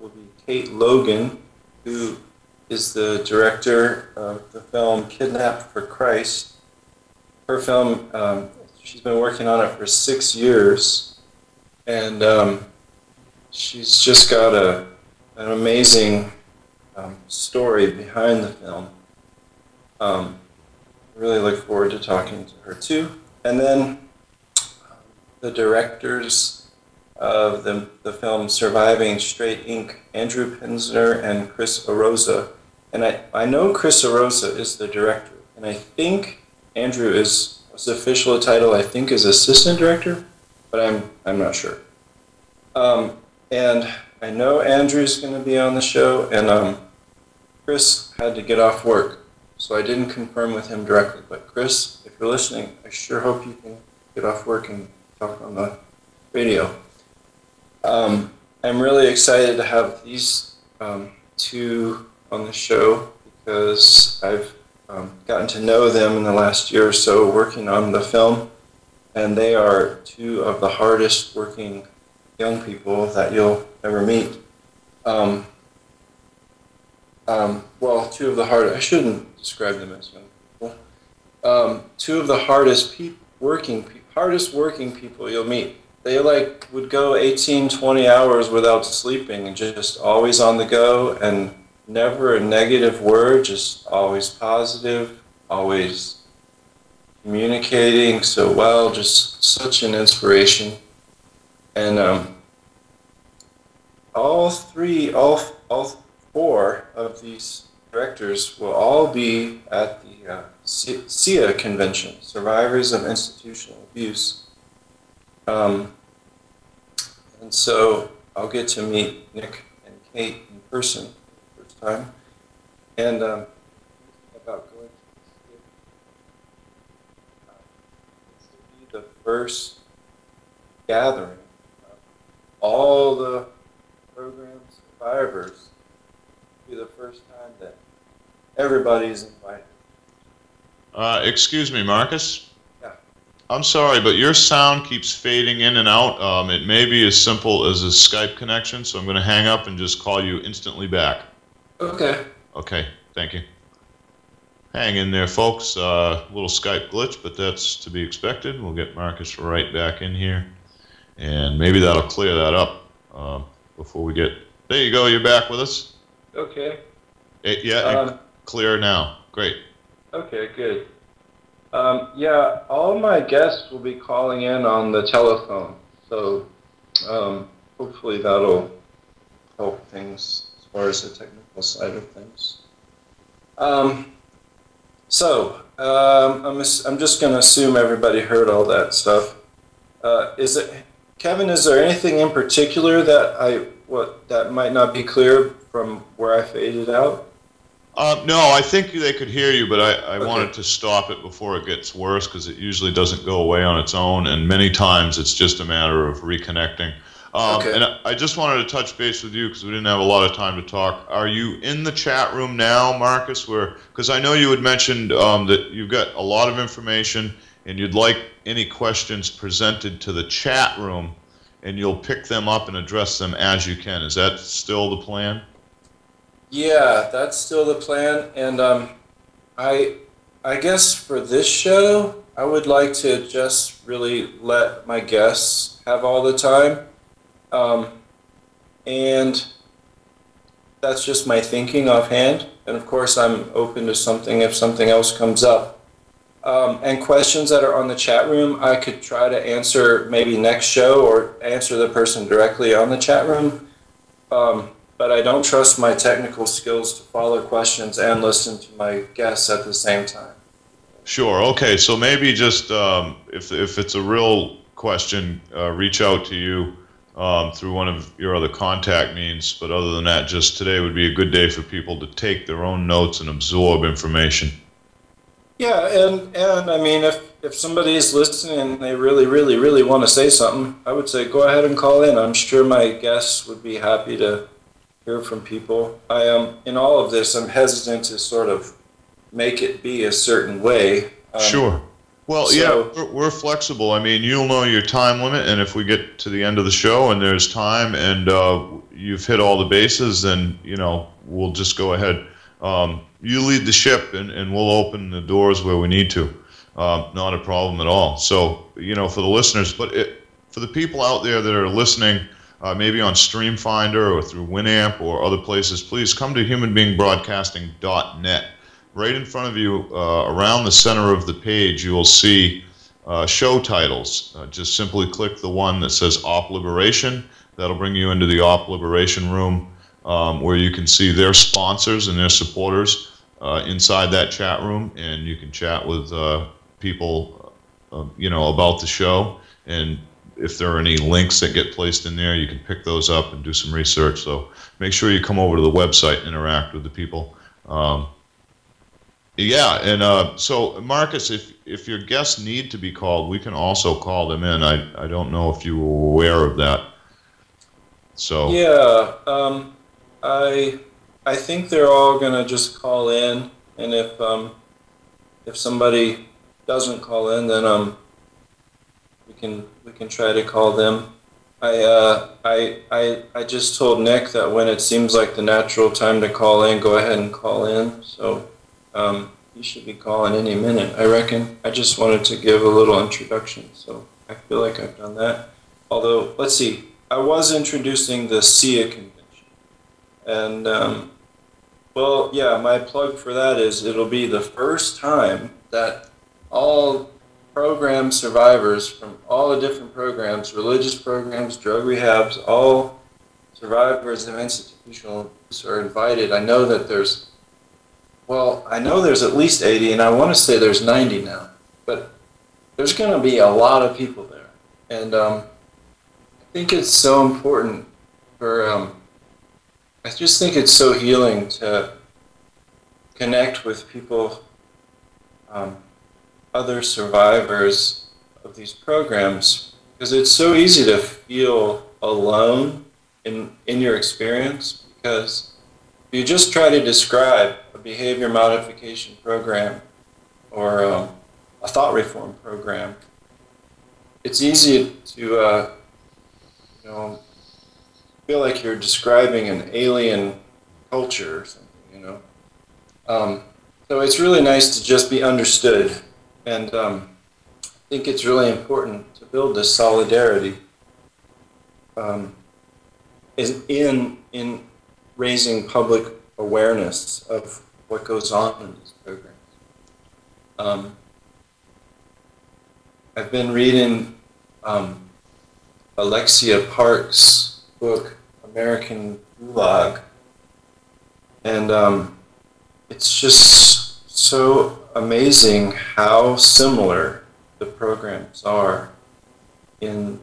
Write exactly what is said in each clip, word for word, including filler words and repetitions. will be Kate Logan, who is the director of the film Kidnapped for Christ. Her film, um, she's been working on it for six years, and um, she's just got a, an amazing um, story behind the film. Um, really look forward to talking to her too. And then um, the directors of the, the film Surviving Straight Incorporated, Andrew Penzner and Chris Urosa. And I, I know Chris Urosa is the director, and I think Andrew is, his official title I think is assistant director, but I'm, I'm not sure. Um, and I know Andrew's gonna be on the show, and um, Chris had to get off work, so I didn't confirm with him directly, but Chris, if you're listening, I sure hope you can get off work and talk on the radio. Um, I'm really excited to have these um, two on the show because I've um, gotten to know them in the last year or so working on the film, and they are two of the hardest working young people that you'll ever meet. Um, um, well, two of the hardest, I shouldn't describe them as young people, um, two of the hardest pe working, pe hardest working people you'll meet. They like would go eighteen, twenty hours without sleeping and just always on the go and never a negative word, just always positive, always communicating so well, just such an inspiration. And um, all three, all, all four of these directors will all be at the uh, S I A convention, Survivors of Institutional Abuse. Um, And so I'll get to meet Nick and Kate in person for the first time. And um, about going to this will be the first gathering of all the program survivors. It'll be the first time that everybody's invited. Uh, excuse me, Marcus. I'm sorry, but your sound keeps fading in and out. Um, it may be as simple as a Skype connection, so I'm going to hang up and just call you instantly back. Okay. Okay, thank you. Hang in there, folks. A uh, little Skype glitch, but that's to be expected. We'll get Marcus right back in here, and maybe that'll clear that up uh, before we get... There you go, you're back with us. Okay. It, yeah, um, clear now. Great. Okay, good. Um, yeah, all my guests will be calling in on the telephone, so um, hopefully that'll help things as far as the technical side of things. Um, so, um, I'm, I'm just going to assume everybody heard all that stuff. Uh, is it, Kevin, is there anything in particular that, I, what, that might not be clear from where I faded out? Uh, no, I think they could hear you, but I, I okay. wanted to stop it before it gets worse because it usually doesn't go away on its own, and many times it's just a matter of reconnecting. Um, okay. And I just wanted to touch base with you because we didn't have a lot of time to talk. Are you in the chat room now, Marcus? Because I know you had mentioned um, that you've got a lot of information and you'd like any questions presented to the chat room, and you'll pick them up and address them as you can. Is that still the plan? Yeah, that's still the plan, and um, I, I guess for this show, I would like to just really let my guests have all the time, um, and that's just my thinking offhand, and of course I'm open to something if something else comes up, um, and questions that are on the chat room, I could try to answer maybe next show or answer the person directly on the chat room. Um, But I don't trust my technical skills to follow questions and listen to my guests at the same time. Sure. Okay. So maybe just um, if if it's a real question, uh, reach out to you um, through one of your other contact means. But other than that, just today would be a good day for people to take their own notes and absorb information. Yeah, and and I mean, if if somebody is listening and they really, really, really want to say something, I would say go ahead and call in. I'm sure my guests would be happy to hear from people. I am, in all of this, I'm hesitant to sort of make it be a certain way. Um, sure. Well, so, yeah, we're, we're flexible. I mean, you'll know your time limit, and if we get to the end of the show and there's time and uh, you've hit all the bases, then, you know, we'll just go ahead. Um, you lead the ship, and, and we'll open the doors where we need to. Um, not a problem at all. So, you know, for the listeners, but it, for the people out there that are listening, uh, maybe on Streamfinder or through Winamp or other places, please come to human being broadcasting dot net. Right in front of you, uh, around the center of the page, you will see uh, show titles. Uh, just simply click the one that says Op Liberation. That'll bring you into the Op Liberation room, um, where you can see their sponsors and their supporters uh, inside that chat room, and you can chat with uh, people, uh, you know, about the show. And if there are any links that get placed in there, you can pick those up and do some research. So make sure you come over to the website and interact with the people. Um, Yeah, and uh, so, Marcus, if if your guests need to be called, we can also call them in. I, I don't know if you were aware of that. So yeah, um, I I think they're all gonna just call in, and if um if somebody doesn't call in, then um we can we can try to call them. I uh I I I just told Nick that when it seems like the natural time to call in, go ahead and call in. So. Um, you should be calling any minute, I reckon. I just wanted to give a little introduction, so I feel like I've done that. Although, let's see, I was introducing the S I A convention. And, um, well, yeah, my plug for that is it'll be the first time that all program survivors from all the different programs, religious programs, drug rehabs, all survivors of institutional abuse are invited. I know that there's Well, I know there's at least eighty, and I want to say there's ninety now, but there's going to be a lot of people there. And um, I think it's so important for, um, I just think it's so healing to connect with people, um, other survivors of these programs, because it's so easy to feel alone in, in your experience, because if you just try to describe behavior modification program or um, a thought reform program, it's easy to uh, you know, feel like you're describing an alien culture or something, you know. Um, so it's really nice to just be understood, and um, I think it's really important to build this solidarity um, in, in raising public awareness of what goes on in these programs. Um, I've been reading um, Alexia Park's book, American Gulag, and um, it's just so amazing how similar the programs are in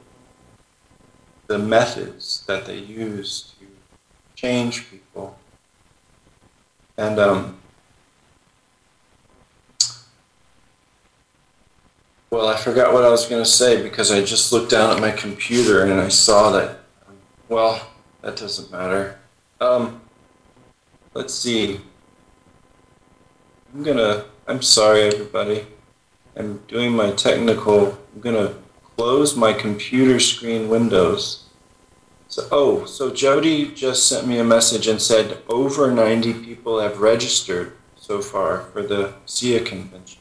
the methods that they use to change people. And um, well, I forgot what I was going to say because I just looked down at my computer and I saw that. Well, that doesn't matter. Um, let's see. I'm gonna. I'm sorry, everybody. I'm doing my technical. I'm gonna close my computer screen windows. So, oh, so Jody just sent me a message and said over ninety people have registered so far for the S I A convention.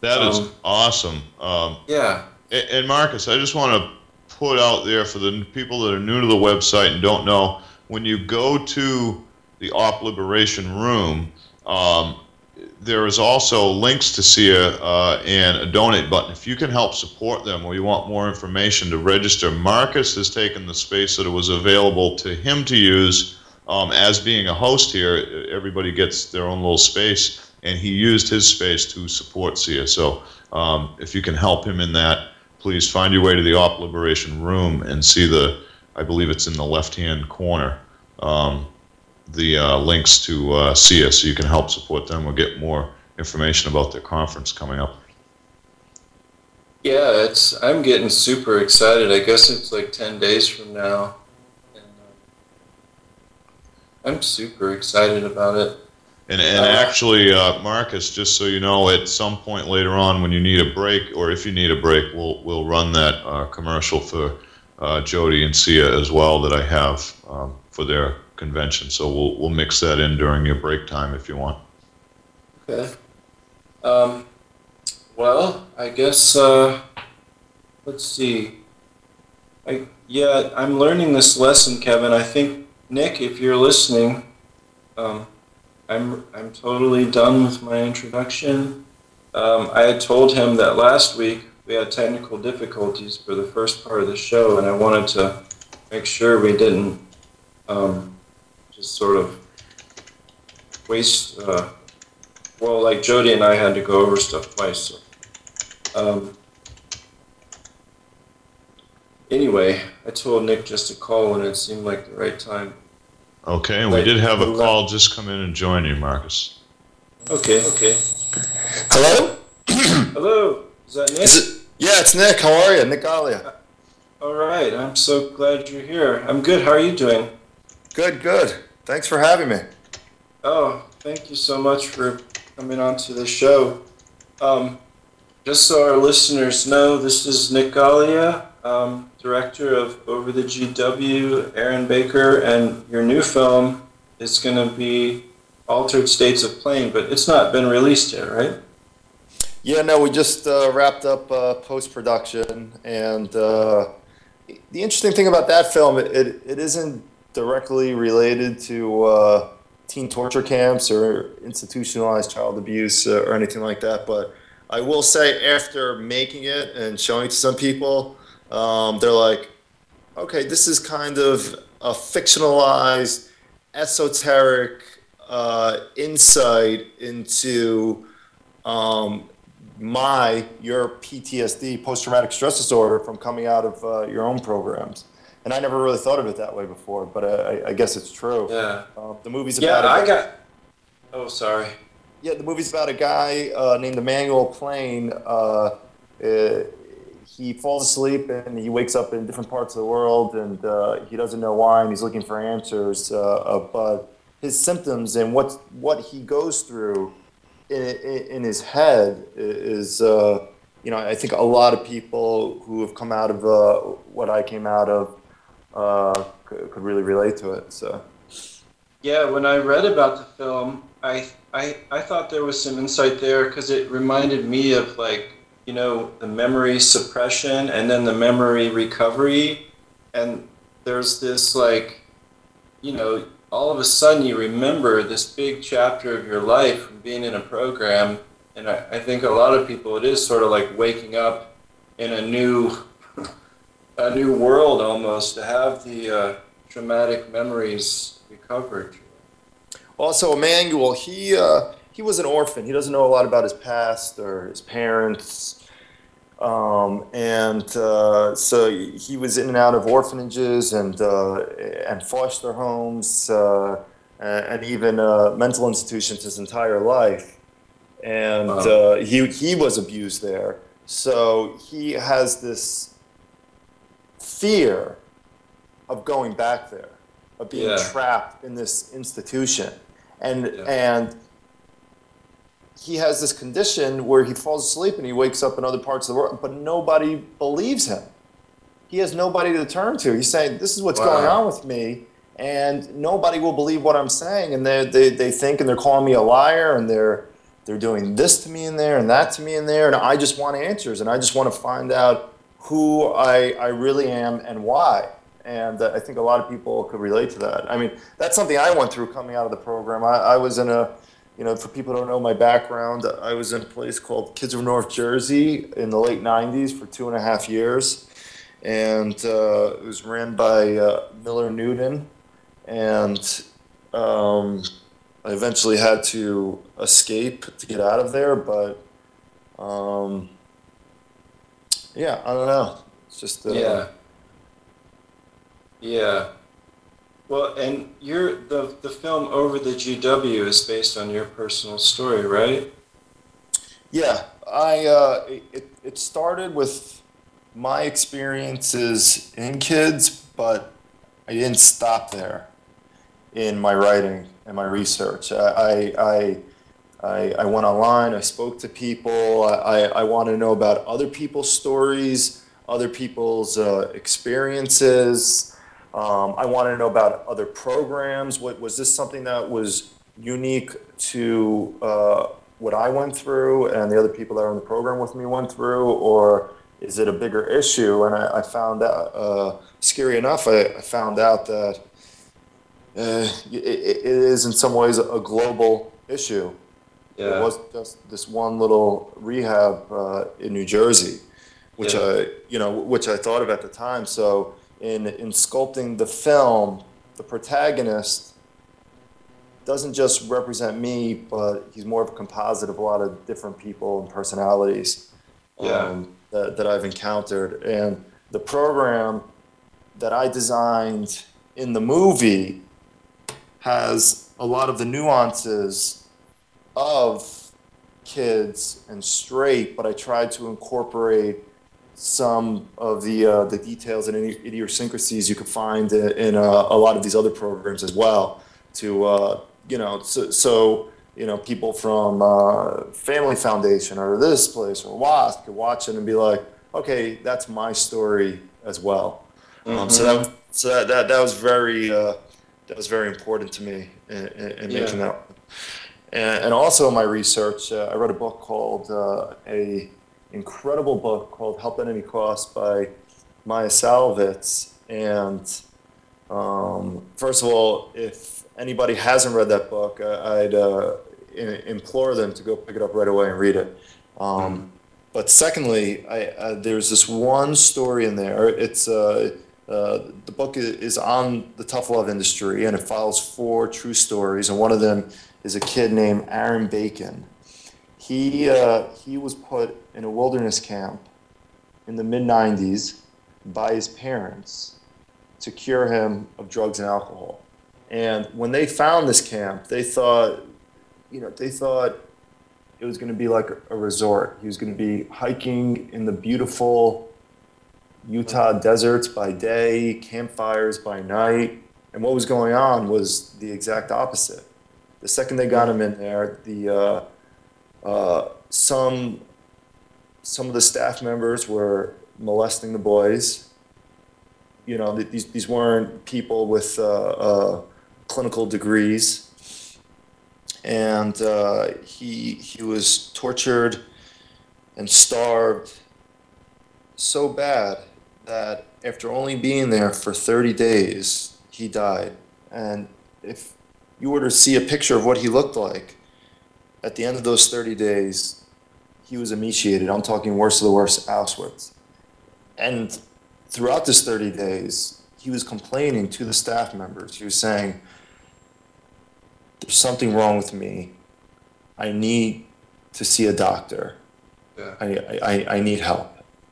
That um, is awesome. Um, yeah. And Marcus, I just want to put out there for the people that are new to the website and don't know, when you go to the Op Liberation room, um, there is also links to S I A uh, and a donate button. If you can help support them or you want more information to register, Marcus has taken the space that it was available to him to use um, as being a host here. Everybody gets their own little space, and he used his space to support S I A. So um, if you can help him in that, please find your way to the Op Liberation room and see the, I believe it's in the left-hand corner, um, the uh, links to uh, S I A, so you can help support them or get more information about their conference coming up. Yeah, it's. I'm getting super excited. I guess it's like ten days from now. And, uh, I'm super excited about it. And, and actually, uh, Marcus, just so you know, at some point later on when you need a break, or if you need a break, we'll we'll run that uh, commercial for uh, Jody and Sia as well that I have um, for their convention. So we'll we'll mix that in during your break time if you want. Okay. Um, well, I guess uh, let's see. I yeah, I'm learning this lesson, Kevin. I think, Nick, if you're listening. Um, I'm I'm totally done with my introduction. Um, I had told him that last week we had technical difficulties for the first part of the show, and I wanted to make sure we didn't um, just sort of waste. Uh, well, like Jody and I had to go over stuff twice. So. Um, anyway, I told Nick just to call when it seemed like the right time. Okay, and we did have a call just come in and join you, Marcus. Okay, okay. Hello? Hello, is that Nick? Is it, yeah, it's Nick. How are you? Nick Gaglia. All right, I'm so glad you're here. I'm good. How are you doing? Good, good. Thanks for having me. Oh, thank you so much for coming on to the show. Um, just so our listeners know, this is Nick Gaglia. Um, director of Over the G W, Aaron Baker, and your new film is going to be Altered States of Plaine, but it's not been released yet, right? Yeah, no, we just uh, wrapped up uh, post-production, and uh, the interesting thing about that film, it, it, it isn't directly related to uh, teen torture camps or institutionalized child abuse uh, or anything like that, but I will say after making it and showing it to some people, Um, they're like, okay, this is kind of a fictionalized, esoteric uh, insight into um, my, your P T S D, post-traumatic stress disorder, from coming out of uh, your own programs. And I never really thought of it that way before, but I, I guess it's true. Yeah. Uh, the movie's about yeah, a guy. I got... Oh, sorry. Yeah, the movie's about a guy uh, named Emmanuel Klein. Uh, it, He falls asleep and he wakes up in different parts of the world, and uh, he doesn't know why, and he's looking for answers. Uh, uh, but his symptoms and what what he goes through in, in his head is, uh, you know, I think a lot of people who have come out of uh, what I came out of uh, could, could really relate to it. So, yeah, when I read about the film, I I I thought there was some insight there because it reminded me of like. You know, the memory suppression and then the memory recovery, and there's this like, you know, all of a sudden you remember this big chapter of your life from being in a program, and I, I think a lot of people, it is sort of like waking up in a new, a new world almost, to have the uh, traumatic memories recovered. Also, Emmanuel, he... Uh He was an orphan. He doesn't know a lot about his past or his parents. Um, and uh, so he was in and out of orphanages and, uh, and foster homes uh, and even uh, mental institutions his entire life. And uh, he, he was abused there. So he has this fear of going back there, of being yeah. trapped in this institution. And, yeah. and he has this condition where he falls asleep and he wakes up in other parts of the world, but nobody believes him. He has nobody to turn to. He's saying, this is what's wow. going on with me, and nobody will believe what I'm saying. And they, they, they think, and they're calling me a liar, and they're, they're doing this to me in there and that to me in there, and I just want answers, and I just want to find out who I, I really am and why. And I think a lot of people could relate to that. I mean, that's something I went through coming out of the program. I, I was in a... You know, for people who don't know my background, I was in a place called Kids of North Jersey in the late nineties for two and a half years. And uh, it was ran by uh, Miller Newton. And um, I eventually had to escape to get out of there. But, um, yeah, I don't know. It's just... Uh, yeah. Yeah. Well, and your the the film Over the G W is based on your personal story, right? Yeah, I uh, it it started with my experiences in kids, but I didn't stop there in my writing. and my research. I I I, I went online. I spoke to people. I I want to know about other people's stories, other people's uh, experiences. Um, I want to know about other programs. What was this something that was unique to uh, what I went through and the other people that were in the program with me went through, or is it a bigger issue? And I, I found out, uh, scary enough, I, I found out that uh, it, it is in some ways a global issue. Yeah. It wasn't just this one little rehab uh, in New Jersey, which yeah. I, you know, which I thought of at the time. So. In, in sculpting the film, the protagonist doesn't just represent me, but he's more of a composite of a lot of different people and personalities um, yeah. that, that I've encountered. And the program that I designed in the movie has a lot of the nuances of kids and straight, but I tried to incorporate some of the uh, the details and idiosyncrasies you could find in, in uh, a lot of these other programs as well. To uh, you know, so, so you know, people from uh, Family Foundation or this place or WASP could watch it and be like, okay, that's my story as well. Mm-hmm. um, so that so that, that that was very uh, that was very important to me in, in, in yeah. making that. And, and also in my research, uh, I read a book called uh, a. incredible book called Help Enemy Cross by Maia Szalavitz. And um, first of all, if anybody hasn't read that book, I, I'd uh, in, implore them to go pick it up right away and read it. Um, but secondly, I, uh, there's this one story in there. It's uh, uh, the book is on the tough love industry, and it follows four true stories, and one of them is a kid named Aaron Bacon. He, uh, he was put in a wilderness camp in the mid nineties by his parents to cure him of drugs and alcohol. And when they found this camp, they thought, you know, they thought it was going to be like a resort. He was going to be hiking in the beautiful Utah deserts by day, campfires by night. And what was going on was the exact opposite. The second they got him in there, the... Uh, Uh, some some of the staff members were molesting the boys. You know, th these these weren't people with uh, uh, clinical degrees, and uh, he he was tortured and starved so bad that after only being there for thirty days, he died. And if you were to see a picture of what he looked like. At the end of those thirty days, he was emaciated. I'm talking worst of the worst, Auschwitz. And throughout this thirty days, he was complaining to the staff members. He was saying, there's something wrong with me. I need to see a doctor. Yeah. I, I, I need help.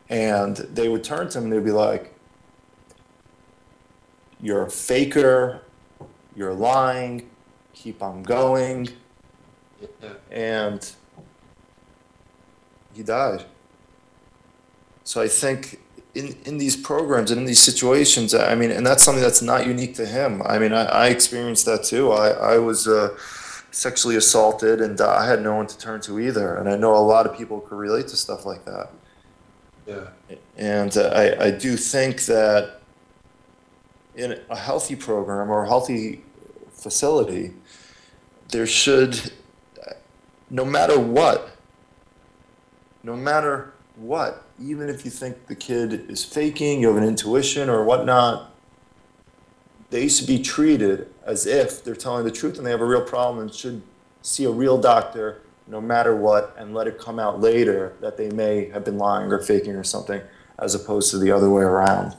And they would turn to him and they'd be like, you're a faker. You're lying. Keep on going. And he died. So I think in, in these programs and in these situations, I mean, and that's something that's not unique to him. I mean, I, I experienced that too. I, I was uh, sexually assaulted, and I had no one to turn to either. And I know a lot of people could relate to stuff like that. Yeah. And uh, I, I do think that in a healthy program or a healthy facility, there should, no matter what, no matter what, even if you think the kid is faking, you have an intuition or whatnot, they should be treated as if they're telling the truth and they have a real problem and should see a real doctor no matter what, and let it come out later that they may have been lying or faking or something, as opposed to the other way around.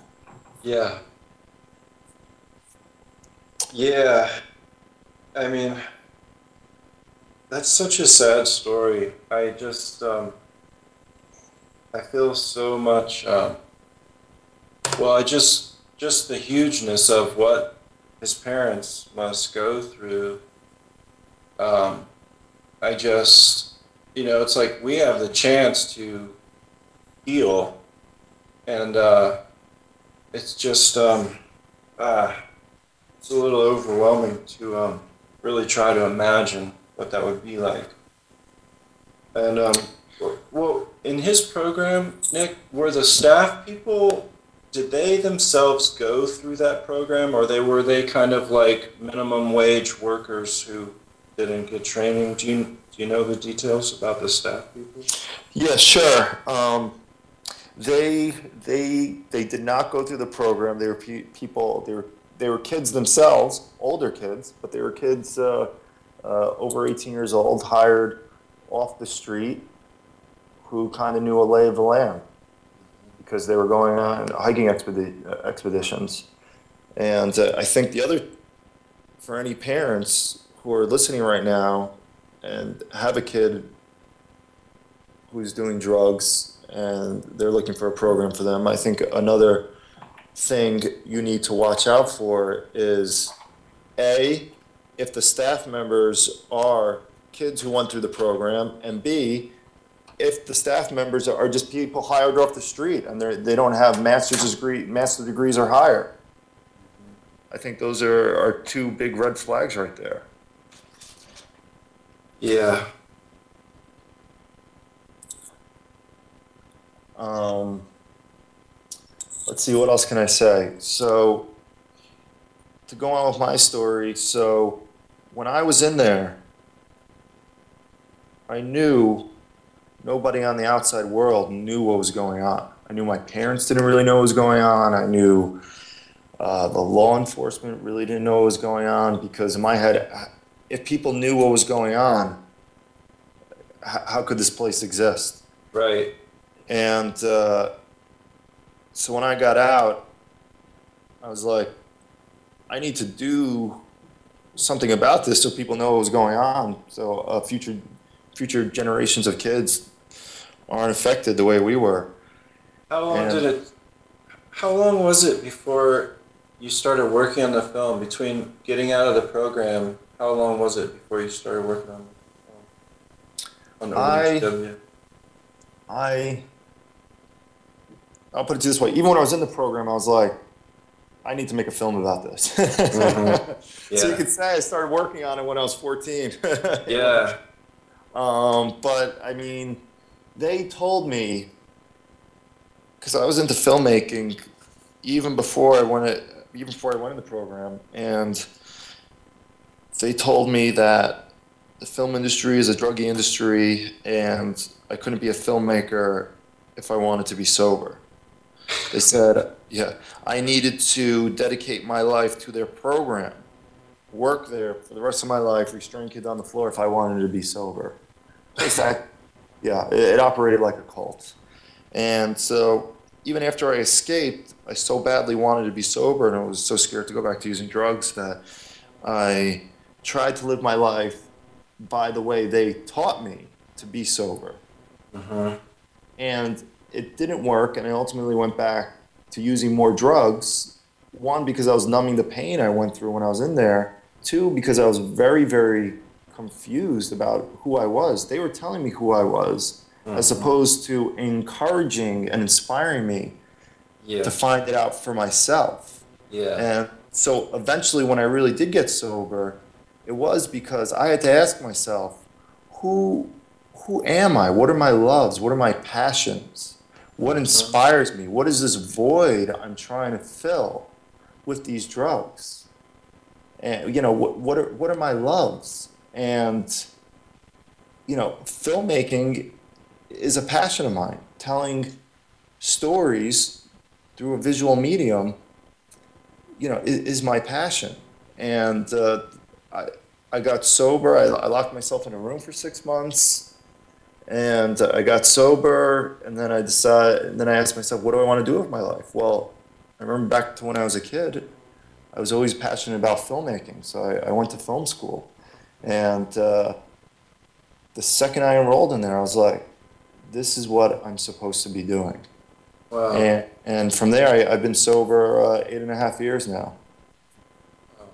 Yeah. Yeah. I mean... That's such a sad story. I just, um, I feel so much, um, well, I just, just the hugeness of what his parents must go through. Um, I just, you know, it's like we have the chance to heal, and uh, it's just, um, uh, it's a little overwhelming to um, really try to imagine what that would be like. And um, well, in his program, Nick, were the staff people, did they themselves go through that program, or they were they kind of like minimum wage workers who didn't get training? Do you, do you know the details about the staff people? Yeah, sure. Um, they they they did not go through the program. They were pe people. They were they were kids themselves, older kids, but they were kids uh, uh, over eighteen years old, hired off the street, who kind of knew a lay of the land because they were going on hiking expedi uh, expeditions. And uh, I think the other, for any parents who are listening right now and have a kid who's doing drugs and they're looking for a program for them, I think another thing you need to watch out for is, A, if the staff members are kids who went through the program, and B, if the staff members are just people hired off the street and they they don't have master's degree, master degrees or higher. I think those are, are two big red flags right there. Yeah. Um, let's see, what else can I say? So, to go on with my story, so when I was in there, I knew nobody on the outside world knew what was going on. I knew my parents didn't really know what was going on. I knew uh, the law enforcement really didn't know what was going on, because in my head, if people knew what was going on, how could this place exist? Right. And uh, so when I got out, I was like, I need to do something about this so people know what was going on, so a future future generations of kids aren't affected the way we were. How long and did it, how long was it before you started working on the film? Between getting out of the program, how long was it before you started working on the film? On Over the G W? I, I'll put it this way, even when I was in the program, I was like, I need to make a film about this. Mm-hmm. Yeah. So you could say I started working on it when I was fourteen. Yeah. Um, but, I mean, they told me, because I was into filmmaking even before I went to, even before I went in the program, and they told me that the film industry is a druggy industry, and I couldn't be a filmmaker if I wanted to be sober. They said, yeah, I needed to dedicate my life to their program, work there for the rest of my life, restrain kids on the floor if I wanted to be sober. Exactly. Yeah, it, it operated like a cult. And so even after I escaped, I so badly wanted to be sober and I was so scared to go back to using drugs that I tried to live my life by the way they taught me to be sober. Uh-huh. And it didn't work, and I ultimately went back to using more drugs, one, because I was numbing the pain I went through when I was in there, two, because I was very, very confused about who I was. They were telling me who I was, mm-hmm. as opposed to encouraging and inspiring me yeah. to find it out for myself. Yeah. And so eventually when I really did get sober, it was because I had to ask myself, who, who am I? What are my loves? What are my passions? What inspires me? What is this void I'm trying to fill with these drugs? And, you know, what, what, are, what are my loves? And, you know, filmmaking is a passion of mine. Telling stories through a visual medium, you know, is, is my passion. And uh, I, I got sober. I, I locked myself in a room for six months. And I got sober. And then I decided, and then I asked myself, what do I want to do with my life? Well, I remember back to when I was a kid, I was always passionate about filmmaking. So I, I went to film school. And uh, the second I enrolled in there, I was like, this is what I'm supposed to be doing. Wow. And, and from there, I, I've been sober uh, eight and a half years now. Wow.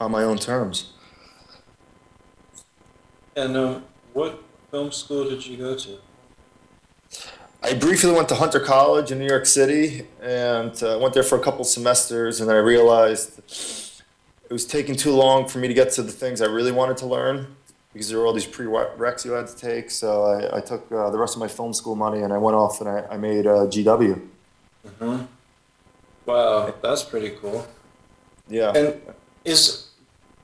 On my own terms. And um, what film school did you go to? I briefly went to Hunter College in New York City, and I uh, went there for a couple semesters, and I realized it was taking too long for me to get to the things I really wanted to learn because there were all these prereqs you had to take. So I, I took uh, the rest of my film school money and I went off and I, I made uh, G W. Mm-hmm. Wow, that's pretty cool. Yeah. And is,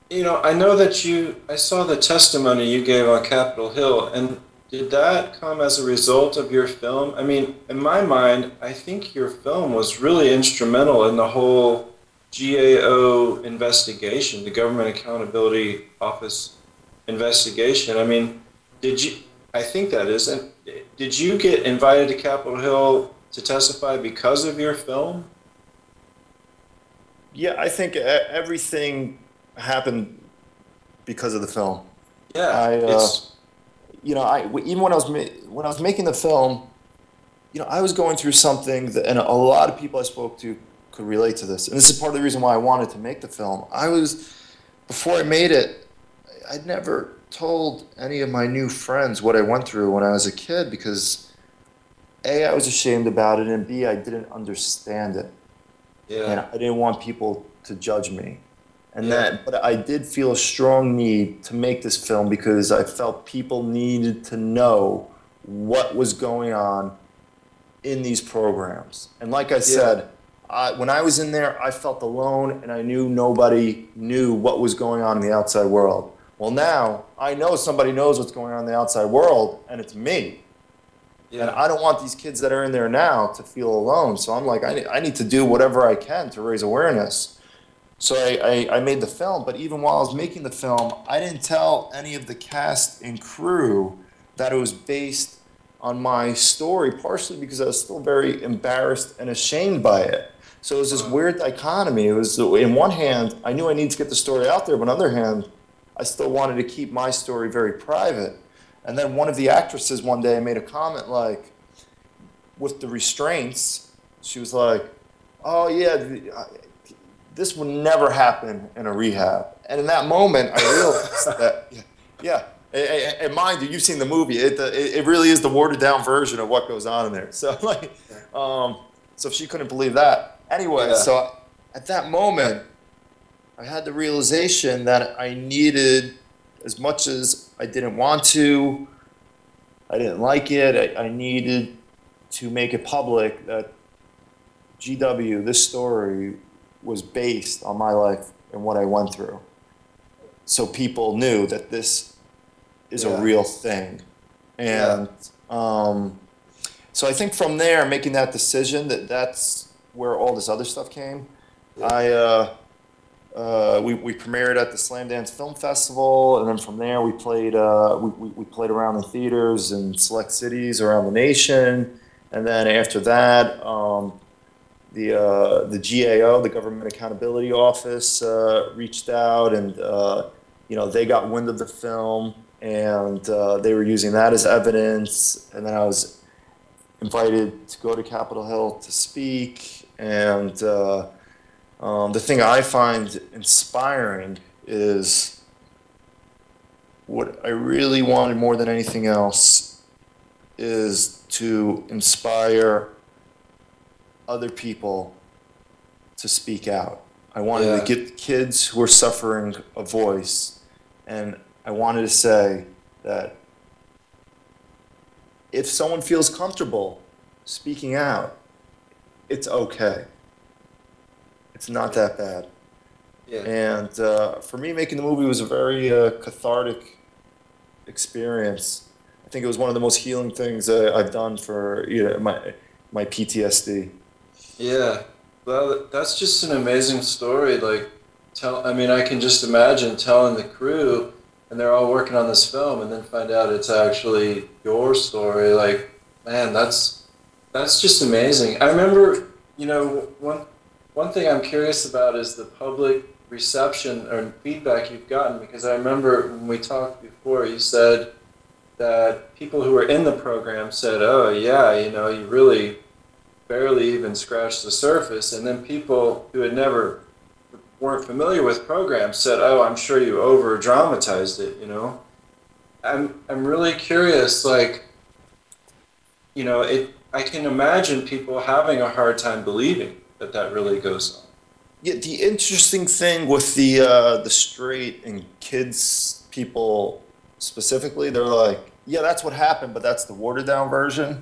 you know, I know that you, I saw the testimony you gave on Capitol Hill, and did that come as a result of your film? I mean, in my mind, I think your film was really instrumental in the whole G A O investigation, the Government Accountability Office investigation. I mean, did you, I think that is, and did you get invited to Capitol Hill to testify because of your film? Yeah, I think everything happened because of the film. Yeah, I, uh, it's... you know, I even when I was when I was making the film, you know, I was going through something that, and a lot of people I spoke to could relate to this. And this is part of the reason why I wanted to make the film. I was, before I made it, I'd never told any of my new friends what I went through when I was a kid because A, I was ashamed about it, and B, I didn't understand it. Yeah. And I didn't want people to judge me. And yeah. that, but I did feel a strong need to make this film because I felt people needed to know what was going on in these programs. And like I yeah. said, I, when I was in there, I felt alone and I knew nobody knew what was going on in the outside world. Well, now I know somebody knows what's going on in the outside world, and it's me. Yeah. And I don't want these kids that are in there now to feel alone. So I'm like, I need, I need to do whatever I can to raise awareness. So I, I, I made the film, but even while I was making the film, I didn't tell any of the cast and crew that it was based on my story, partially because I was still very embarrassed and ashamed by it. So it was this weird dichotomy. It was, in one hand, I knew I needed to get the story out there, but on the other hand, I still wanted to keep my story very private. And then one of the actresses one day made a comment like, with the restraints, she was like, oh yeah, this would never happen in a rehab. And in that moment, I realized that, yeah, and mind you, you've seen the movie. It, it really is the watered-down version of what goes on in there. So, like, um, so she couldn't believe that. Anyway, yeah. so at that moment, I had the realization that I needed, as much as I didn't want to, I didn't like it, I, I needed to make it public that G W, this story, was based on my life and what I went through. So people knew that this is yeah. a real thing. And yeah. um, so I think from there, making that decision, that that's where all this other stuff came. Yeah. I, uh, uh, we, we premiered at the Slamdance Film Festival, and then from there we played, uh, we, we, we played around in theaters in select cities around the nation. And then after that, um, the, uh, the G A O, the Government Accountability Office, uh, reached out, and uh, you know, they got wind of the film. And uh, they were using that as evidence. And then I was invited to go to Capitol Hill to speak. And uh, um, the thing I find inspiring is what I really wanted more than anything else is to inspire other people to speak out. I wanted yeah. to give kids who are suffering a voice. And I wanted to say that if someone feels comfortable speaking out, it's okay. It's not that bad. Yeah. And uh, for me, making the movie was a very uh, cathartic experience. I think it was one of the most healing things uh, I've done for you know, my my P T S D. Yeah, well, that's just an amazing story. Like, tell. I mean, I can just imagine telling the crew. And they're all working on this film, and then find out it's actually your story. Like, man, that's that's just amazing. I remember, you know, one one thing I'm curious about is the public reception or feedback you've gotten, because I remember when we talked before, you said that people who were in the program said, "Oh, yeah, you know, you really barely even scratched the surface," and then people who had never weren't familiar with programs said, "Oh, I'm sure you over-dramatized it." You know, I'm I'm really curious. Like, you know, it. I can imagine people having a hard time believing that that really goes on. Yeah, the interesting thing with the uh, the straight and kids people specifically, they're like, yeah, that's what happened, but that's the watered down version.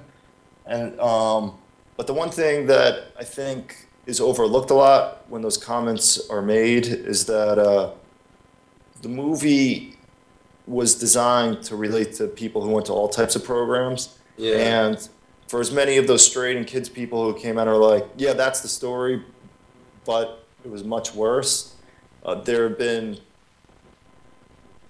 And um, but the one thing that I think is overlooked a lot when those comments are made is that uh, the movie was designed to relate to people who went to all types of programs. Yeah. And for as many of those straight and kids people who came out are like, yeah, that's the story, but it was much worse. Uh, there have been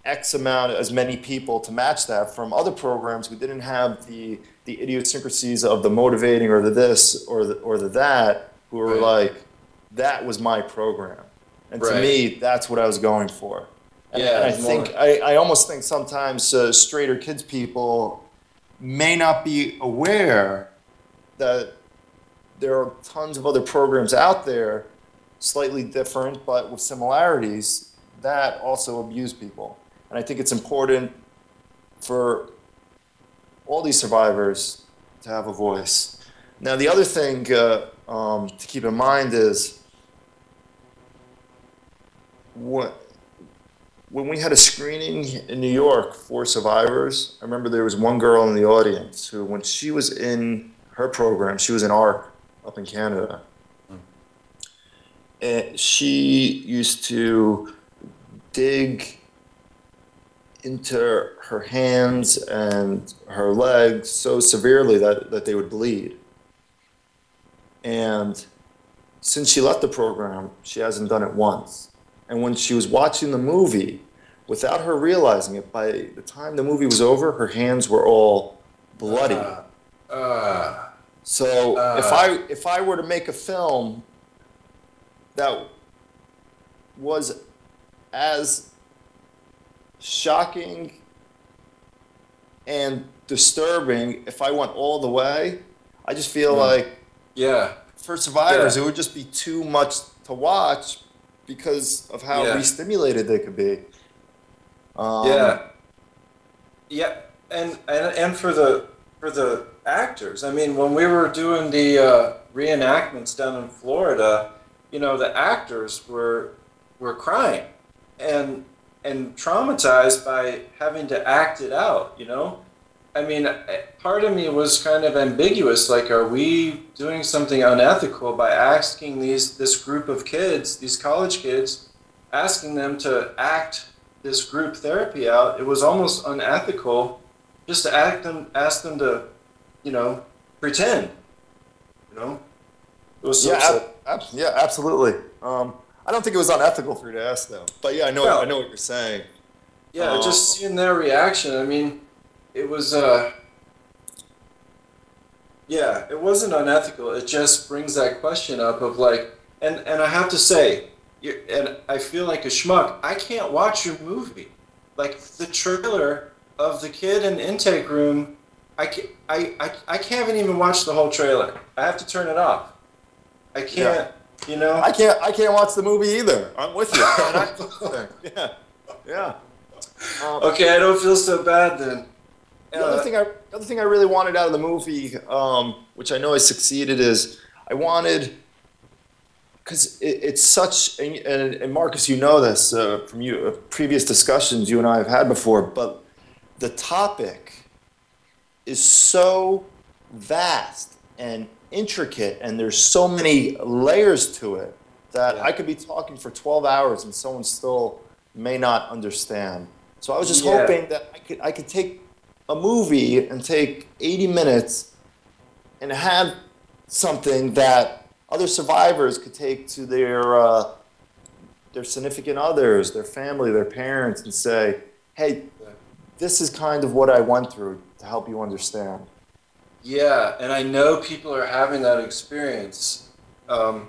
X amount, as many people to match that from other programs who didn't have the the idiosyncrasies of the motivating or the this or the, or the that, who were right. like, that was my program. And right. to me, that's what I was going for. And, yeah, and I think, I, I almost think sometimes uh, straighter kids people may not be aware that there are tons of other programs out there, slightly different, but with similarities, that also abuse people. And I think it's important for all these survivors to have a voice. Now, the other thing uh, um, to keep in mind is what, when we had a screening in New York for survivors, I remember there was one girl in the audience who, when she was in her program, she was in A R C up in Canada, mm. and she used to dig into her hands and her legs so severely that, that they would bleed. And since she left the program, she hasn't done it once. And when she was watching the movie, without her realizing it, by the time the movie was over, her hands were all bloody. Uh, uh, so uh, if I if I were to make a film that was as shocking and disturbing, if I went all the way, I just feel yeah. like yeah, for survivors, yeah. it would just be too much to watch because of how yeah. re-stimulated they could be. Um, yeah, yeah, and and and for the for the actors, I mean, when we were doing the uh, reenactments down in Florida, you know, the actors were were crying and and traumatized by having to act it out. You know, I mean, part of me was kind of ambiguous, like, are we doing something unethical by asking these this group of kids, these college kids, asking them to act this group therapy out? It was almost unethical just to act them, ask them to, you know, pretend, you know? It was so yeah, ab ab yeah, absolutely. Um, I don't think it was unethical for you to ask them, but yeah, I know, well, I know what you're saying. Yeah, um, just seeing their reaction, I mean, it was, uh, yeah, it wasn't unethical. It just brings that question up of like, and, and I have to say, you're, and I feel like a schmuck, I can't watch your movie. Like the trailer of the kid in the intake room, I can't, I, I, I can't even watch the whole trailer. I have to turn it off. I can't, yeah. you know? I can't, I can't watch the movie either. I'm with you. yeah, yeah. Um, okay, I don't feel so bad then. The other thing I, the other thing I really wanted out of the movie, um, which I know I succeeded, is I wanted, because it, it's such, and, and Marcus, you know this uh, from you, uh, previous discussions you and I have had before, but the topic is so vast and intricate, and there's so many layers to it that yeah. I could be talking for twelve hours and someone still may not understand. So I was just yeah. hoping that I could, I could take a movie and take eighty minutes and have something that other survivors could take to their uh, their significant others, their family, their parents, and say, hey, this is kind of what I went through to help you understand. Yeah, and I know people are having that experience. Um,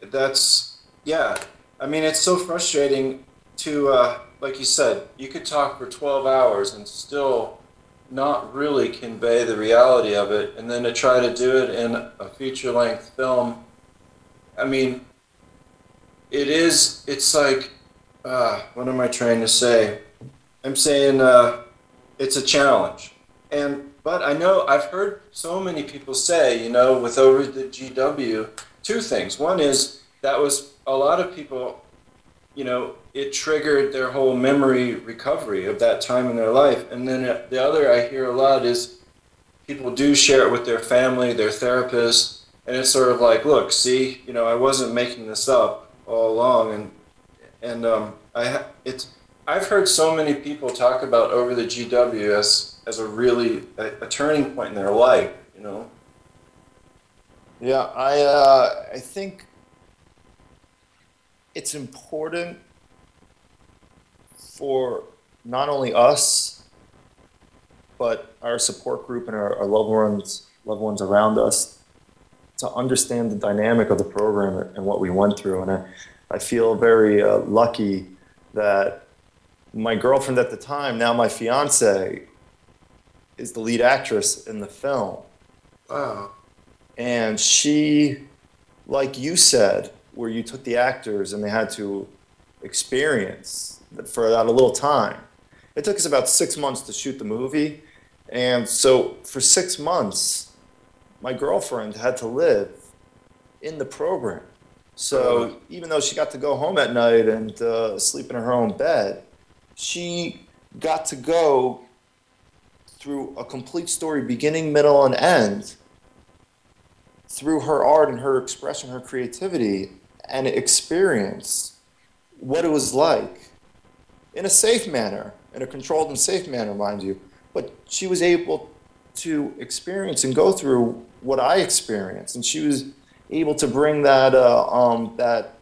that's, yeah. I mean, it's so frustrating to, uh, like you said, you could talk for twelve hours and still not really convey the reality of it, and then to try to do it in a feature-length film, I mean, it is, it's like, uh, what am I trying to say? I'm saying uh, it's a challenge. And, but I know, I've heard so many people say, you know, with Over the G W, two things. One is that was a lot of people, you know, it triggered their whole memory recovery of that time in their life. And then the other I hear a lot is people do share it with their family, their therapist, and it's sort of like, look, see, you know, I wasn't making this up all along. And and um, I it's I've heard so many people talk about Over the G W as, as a really a, a turning point in their life, you know. Yeah, I uh, I think it's important for not only us, but our support group and our, our loved ones, loved ones around us, to understand the dynamic of the program and what we went through. And I, I feel very uh, lucky that my girlfriend at the time, now my fiance, is the lead actress in the film. Wow. And she, like you said, where you took the actors and they had to experience for that a little time. It took us about six months to shoot the movie. And so for six months, my girlfriend had to live in the program. So even though she got to go home at night and uh, sleep in her own bed, she got to go through a complete story, beginning, middle, and end, through her art and her expression, her creativity, and experience what it was like in a safe manner, in a controlled and safe manner, mind you. But she was able to experience and go through what I experienced, and she was able to bring that uh, um, that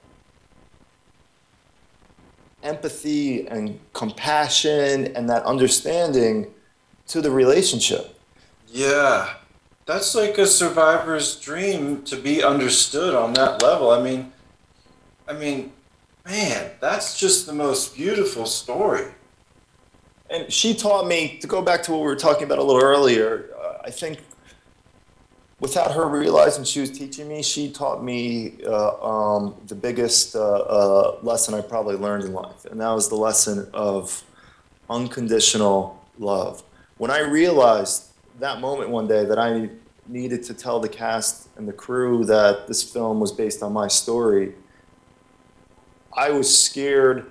empathy and compassion and that understanding to the relationship. Yeah. That's like a survivor's dream, to be understood on that level. I mean, I mean, man, that's just the most beautiful story. And she taught me, to go back to what we were talking about a little earlier, uh, I think without her realizing she was teaching me, she taught me uh, um, the biggest uh, uh, lesson I probably learned in life. And that was the lesson of unconditional love. When I realized that moment one day that I needed to tell the cast and the crew that this film was based on my story, I was scared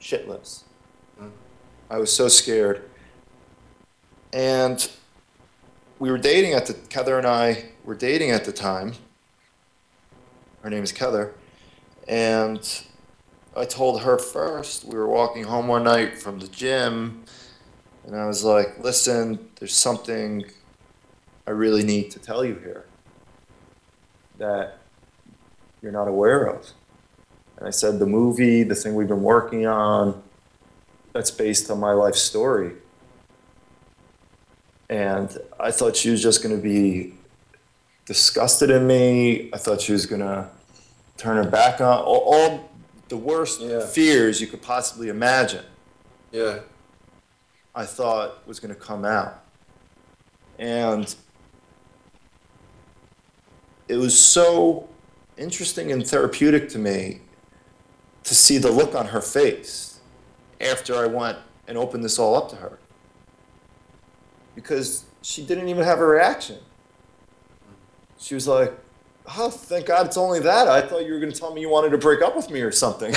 shitless. Mm. I was so scared. And we were dating at the, Kether and I were dating at the time. Her name is Kether. And I told her first, we were walking home one night from the gym, and I was like, listen, there's something I really need to tell you here that you're not aware of. And I said, the movie, the thing we've been working on, that's based on my life story. And I thought she was just going to be disgusted in me. I thought she was going to turn her back on all, all the worst yeah. fears you could possibly imagine. Yeah. I thought was going to come out. And it was so interesting and therapeutic to me to see the look on her face after I went and opened this all up to her, because she didn't even have a reaction. She was like, oh, thank God it's only that. I thought you were going to tell me you wanted to break up with me or something.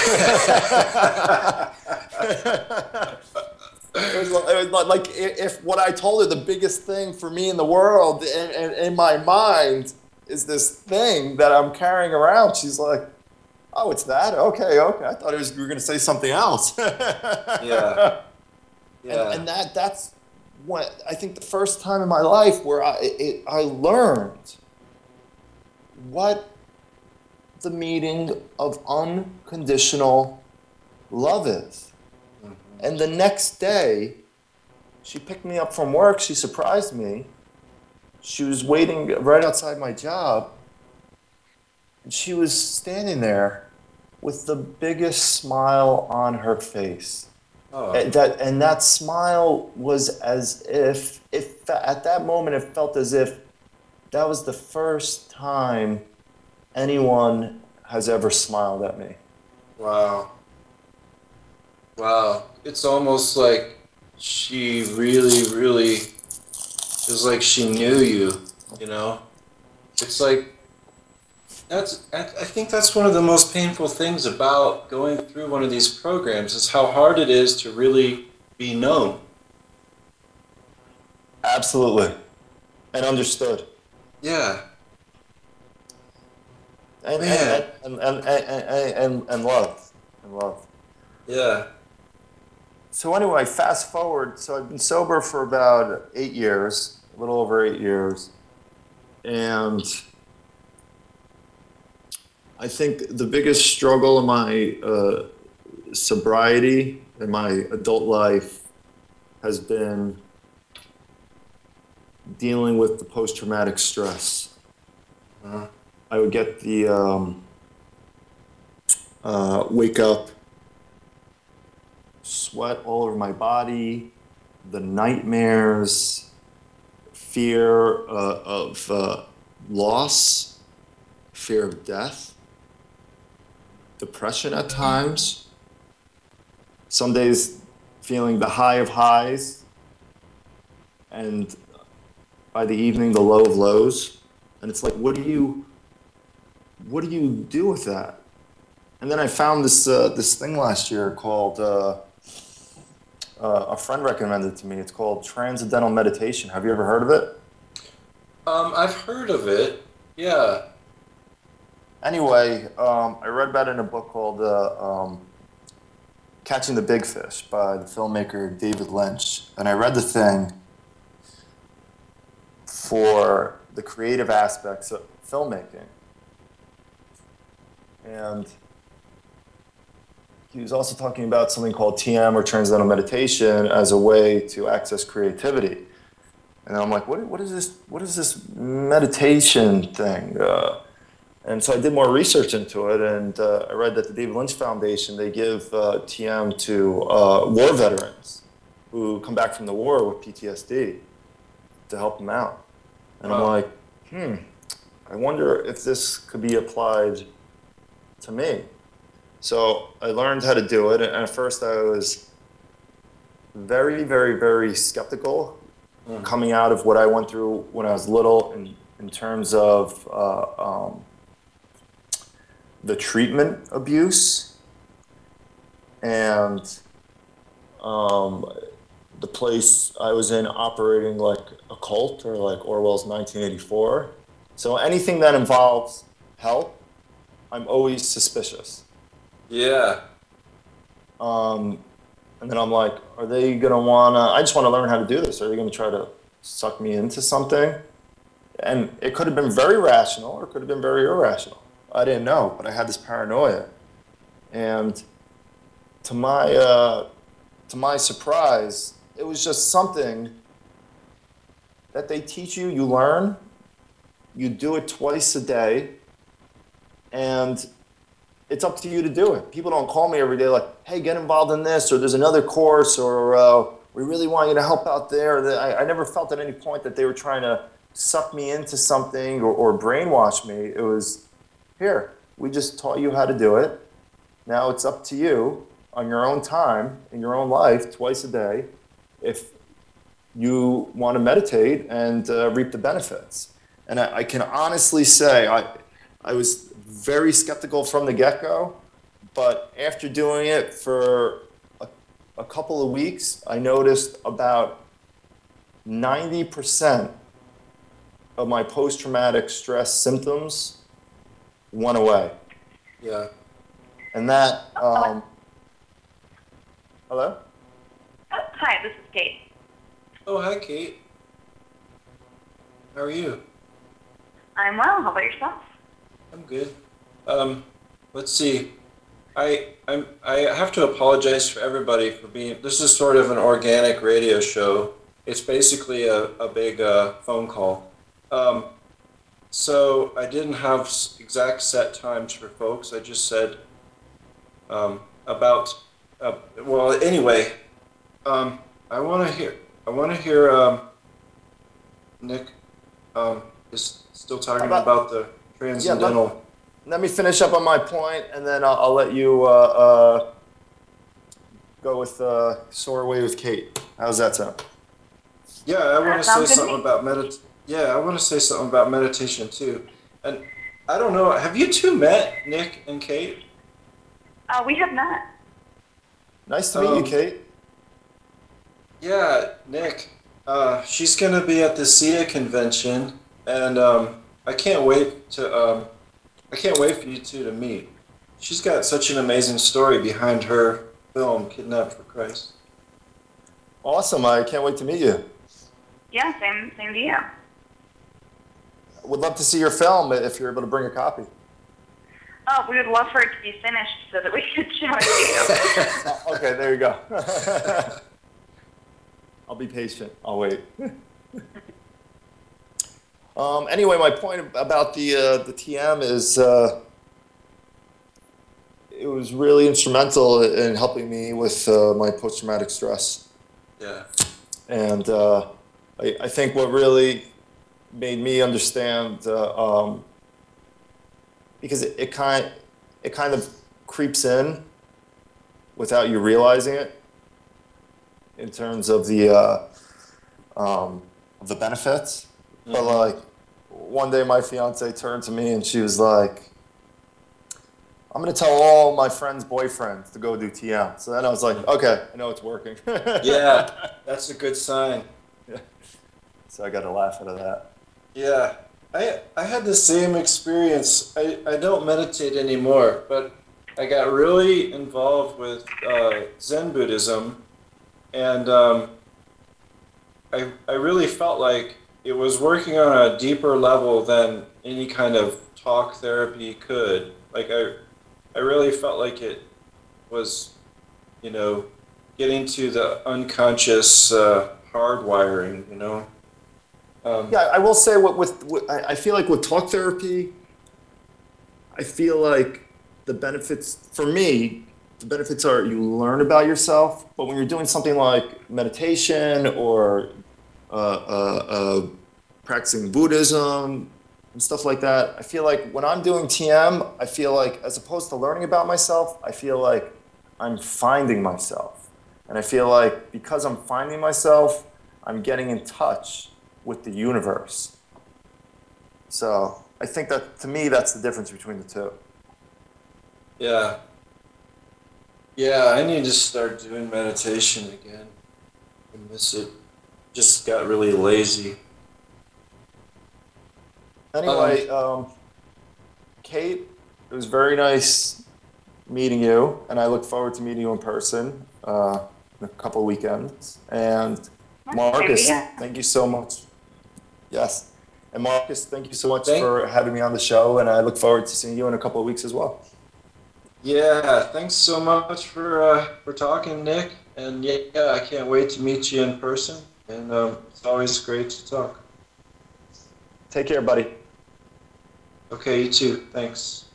It was, it was like if what I told her, the biggest thing for me in the world and, and in my mind is this thing that I'm carrying around, she's like, oh, it's that? Okay, okay. I thought it was, you were going to say something else. yeah. yeah. And, and that that's what I think the first time in my life where I, it, I learned what the meaning of unconditional love is. And the next day, she picked me up from work. She surprised me. She was waiting right outside my job. And she was standing there with the biggest smile on her face. Oh. And, that, and that smile was as if, if, at that moment, it felt as if that was the first time anyone has ever smiled at me. Wow. Wow. It's almost like she really, really, it was like she knew you, you know? It's like That's, I think that's one of the most painful things about going through one of these programs is how hard it is to really be known. Absolutely. And understood. Yeah. And, Man. And, and, and, and, and, and loved. And loved. Yeah. So anyway, fast forward. So I've been sober for about eight years, a little over eight years. And I think the biggest struggle in my uh, sobriety in my adult life has been dealing with the post-traumatic stress. Uh, I would get the um, uh, wake up, sweat all over my body, the nightmares, fear uh, of uh, loss, fear of death. Depression at times, some days feeling the high of highs, and by the evening the low of lows. And it's like, what do you, what do you do with that? And then I found this uh, this thing last year called uh, uh, a friend recommended it to me. It's called Transcendental Meditation. Have you ever heard of it? Um, I've heard of it. Yeah. Anyway, um, I read about it in a book called uh, um, Catching the Big Fish by the filmmaker David Lynch. And I read the thing for the creative aspects of filmmaking. And he was also talking about something called T M, or Transcendental Meditation, as a way to access creativity. And I'm like, what, what is this, what is this meditation thing? Uh, And so I did more research into it, and uh, I read that the David Lynch Foundation, they give uh, T M to uh, war veterans who come back from the war with P T S D to help them out. And I'm like, hmm, I wonder if this could be applied to me. So I learned how to do it, and at first I was very, very, very skeptical mm. coming out of what I went through when I was little in, in terms of... Uh, um, the treatment abuse and um, the place I was in operating like a cult, or like Orwell's nineteen eighty-four. So anything that involves help, I'm always suspicious. Yeah. Um, and then I'm like, are they gonna wanna, I just wanna learn how to do this. Are they gonna try to suck me into something? And it could have been very rational, or it could have been very irrational. I didn't know, but I had this paranoia. And to my, uh, to my surprise, it was just something that they teach you, you learn, you do it twice a day, and it's up to you to do it. People don't call me every day like, hey, get involved in this, or there's another course, or uh, we really want you to help out there. I, I never felt at any point that they were trying to suck me into something or, or brainwash me. It was... Here, we just taught you how to do it. Now it's up to you on your own time, in your own life, twice a day, if you want to meditate and uh, reap the benefits. And I, I can honestly say I, I was very skeptical from the get-go, but after doing it for a, a couple of weeks, I noticed about ninety percent of my post-traumatic stress symptoms went away. Yeah. And that, um... Hello? Oh, hi, this is Kate. Oh, hi, Kate. How are you? I'm well. How about yourself? I'm good. Um, let's see. I, I'm, I have to apologize for everybody for being... This is sort of an organic radio show. It's basically a, a big uh, phone call. Um... So I didn't have exact set times for folks. I just said um, about uh, well. Anyway, um, I want to hear. I want to hear. Um, Nick um, is still talking about, about the transcendental. Yeah, let, let me finish up on my point, and then I'll, I'll let you uh, uh, go with uh, soar away with Kate. How's that sound? Yeah, I want to say something about meditation. Yeah, I want to say something about meditation too, and I don't know. Have you two met, Nick and Kate? Uh, we have not. Nice to um, meet you, Kate. Yeah, Nick. Uh, she's going to be at the S E A convention, and um, I can't wait to. Um, I can't wait for you two to meet. She's got such an amazing story behind her film, Kidnapped for Christ. Awesome. I can't wait to meet you. Yeah, same, same to you. Would love to see your film if you're able to bring a copy. Oh, we would love for it to be finished so that we could show it to you. Okay, there you go. I'll be patient. I'll wait. um, anyway, my point about the, uh, the T M is uh, it was really instrumental in helping me with uh, my post-traumatic stress. Yeah. And uh, I, I think what really made me understand, uh, um, because it, it kind it kind of creeps in without you realizing it, in terms of the uh, um, the benefits. Mm-hmm. But like one day, my fiance turned to me and she was like, "I'm gonna tell all my friends' boyfriends to go do T M." So then I was like, "Okay, I know it's working." Yeah, that's a good sign. Yeah. So I got a laugh out of that. Yeah, I I had the same experience. I, I don't meditate anymore, but I got really involved with uh, Zen Buddhism, and um, I I really felt like it was working on a deeper level than any kind of talk therapy could. Like I I really felt like it was, you know, getting to the unconscious uh, hardwiring, you know. Um, yeah, I will say what with, with I feel like with talk therapy, I feel like the benefits for me, the benefits are you learn about yourself. But when you're doing something like meditation or uh, uh, uh, practicing Buddhism and stuff like that, I feel like when I'm doing T M, I feel like as opposed to learning about myself, I feel like I'm finding myself, and I feel like because I'm finding myself, I'm getting in touch with the universe. So I think that, to me, that's the difference between the two. Yeah. Yeah, I need to start doing meditation again. I miss it. Just got really lazy. Anyway, um, um, Kate, it was very nice meeting you, and I look forward to meeting you in person uh, in a couple of weekends. And Marcus, thank you so much. Yes. And Marcus, thank you so much thank for having me on the show, and I look forward to seeing you in a couple of weeks as well. Yeah, thanks so much for uh, for talking, Nick. And yeah, yeah, I can't wait to meet you in person, and um, it's always great to talk. Take care, buddy. Okay, you too. Thanks.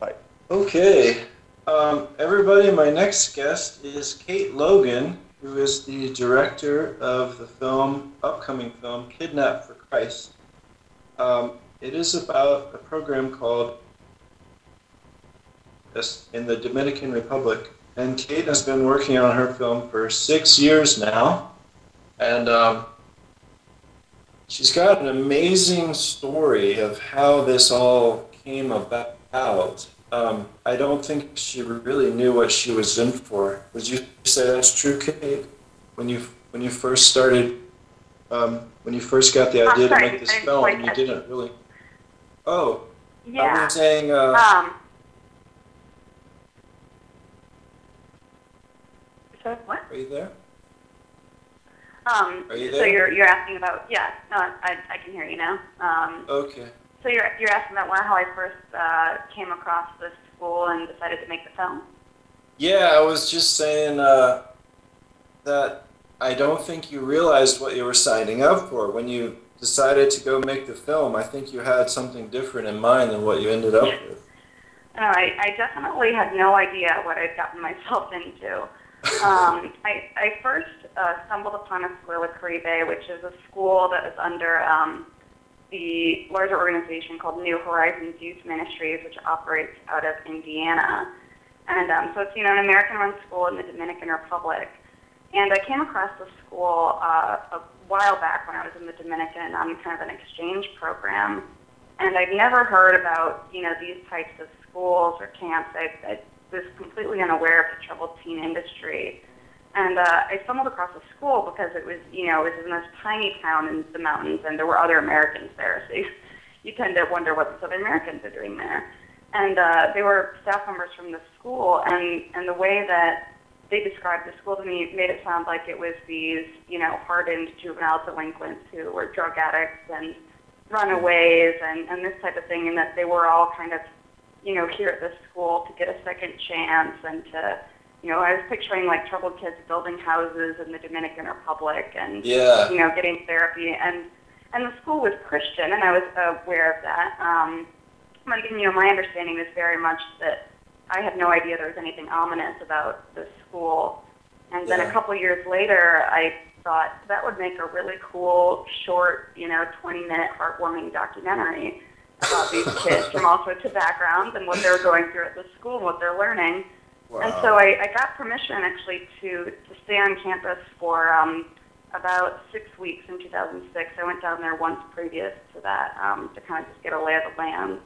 Bye. Okay. Um, everybody, my next guest is Kate Logan, who is the director of the film, upcoming film, Kidnapped for Christ. Um, it is about a program called in the Dominican Republic. And Kate has been working on her film for six years now. And um, she's got an amazing story of how this all came about. Um, I don't think she really knew what she was in for. Would you say that's true, Kate? When you when you first started, um, when you first got the idea sorry, to make this film, you it. didn't really. Oh, yeah. I was saying. Uh, um. So what? Are you there? Um. Are you there? So you're you're asking about yeah? No, I I can hear you now. Um, okay. So you're, you're asking about how I first uh, came across this school and decided to make the film? Yeah, I was just saying uh, that I don't think you realized what you were signing up for when you decided to go make the film. I think you had something different in mind than what you ended up with. No, I, I definitely had no idea what I'd gotten myself into. um, I, I first uh, stumbled upon Escuela Caribe, which is a school that is under... Um, the larger organization called New Horizons Youth Ministries, which operates out of Indiana. And um, so it's, you know, an American-run school in the Dominican Republic. And I came across the school uh, a while back when I was in the Dominican on kind of an exchange program. And I'd never heard about, you know, these types of schools or camps. I, I was completely unaware of the troubled teen industry. And uh, I stumbled across a school because it was, you know, it was in this tiny town in the mountains, and there were other Americans there. So you, you tend to wonder what the other Americans are doing there. And uh, they were staff members from the school, and, and the way that they described the school to me made it sound like it was these, you know, hardened juvenile delinquents who were drug addicts and runaways and, and this type of thing, and that they were all kind of, you know, here at this school to get a second chance and to, you know, I was picturing like troubled kids building houses in the Dominican Republic and, yeah. you know, getting therapy. And, and the school was Christian, and I was aware of that. Um, my, you know, my understanding was very much that I had no idea there was anything ominous about the school. And then yeah. a couple of years later, I thought that would make a really cool, short, you know, twenty-minute heartwarming documentary about these kids from all sorts of backgrounds and what they're going through at the school and what they're learning. Wow. And so I, I got permission, actually, to, to stay on campus for um, about six weeks in two thousand six. I went down there once previous to that um, to kind of just get a lay of the land.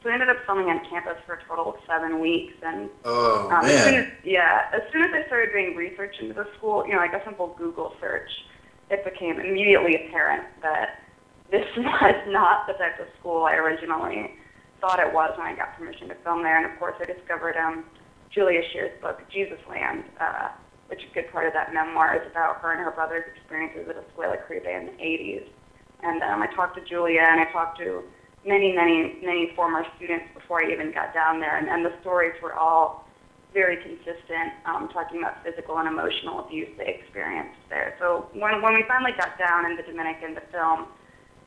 So we ended up filming on campus for a total of seven weeks. And, oh, um, man. As soon as, yeah. As soon as I started doing research into the school, you know, like a simple Google search, it became immediately apparent that this was not the type of school I originally thought it was when I got permission to film there. And, of course, I discovered um, Julia Shear's book, Jesus Land, uh, which a good part of that memoir is about her and her brother's experiences at Escuela Caribe in the eighties. And um, I talked to Julia, and I talked to many, many, many former students before I even got down there, and, and the stories were all very consistent, um, talking about physical and emotional abuse they experienced there. So when, when we finally got down in the Dominican to film,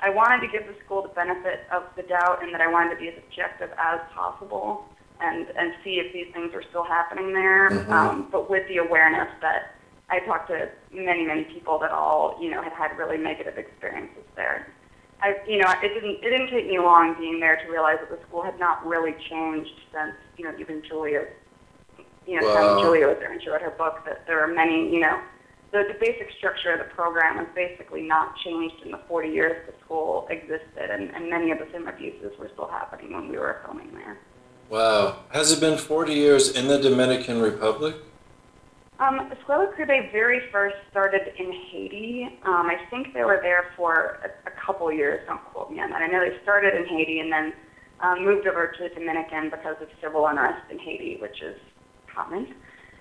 I wanted to give the school the benefit of the doubt and that I wanted to be as objective as possible and, and see if these things were still happening there, mm-hmm. um, but with the awareness that I talked to many, many people that all, you know, had had really negative experiences there. I, you know, it didn't, it didn't take me long being there to realize that the school had not really changed since, you know, even Julia, you know, wow. since Julia was there and she wrote her book, that there were many, you know, the, the basic structure of the program was basically not changed in the forty years the school existed, and, and many of the same abuses were still happening when we were filming there. Wow. Has it been forty years in the Dominican Republic? Um, Escuela Caribe very first started in Haiti. Um, I think they were there for a, a couple years, don't quote me on that. I know they started in Haiti and then um, moved over to the Dominican because of civil unrest in Haiti, which is common.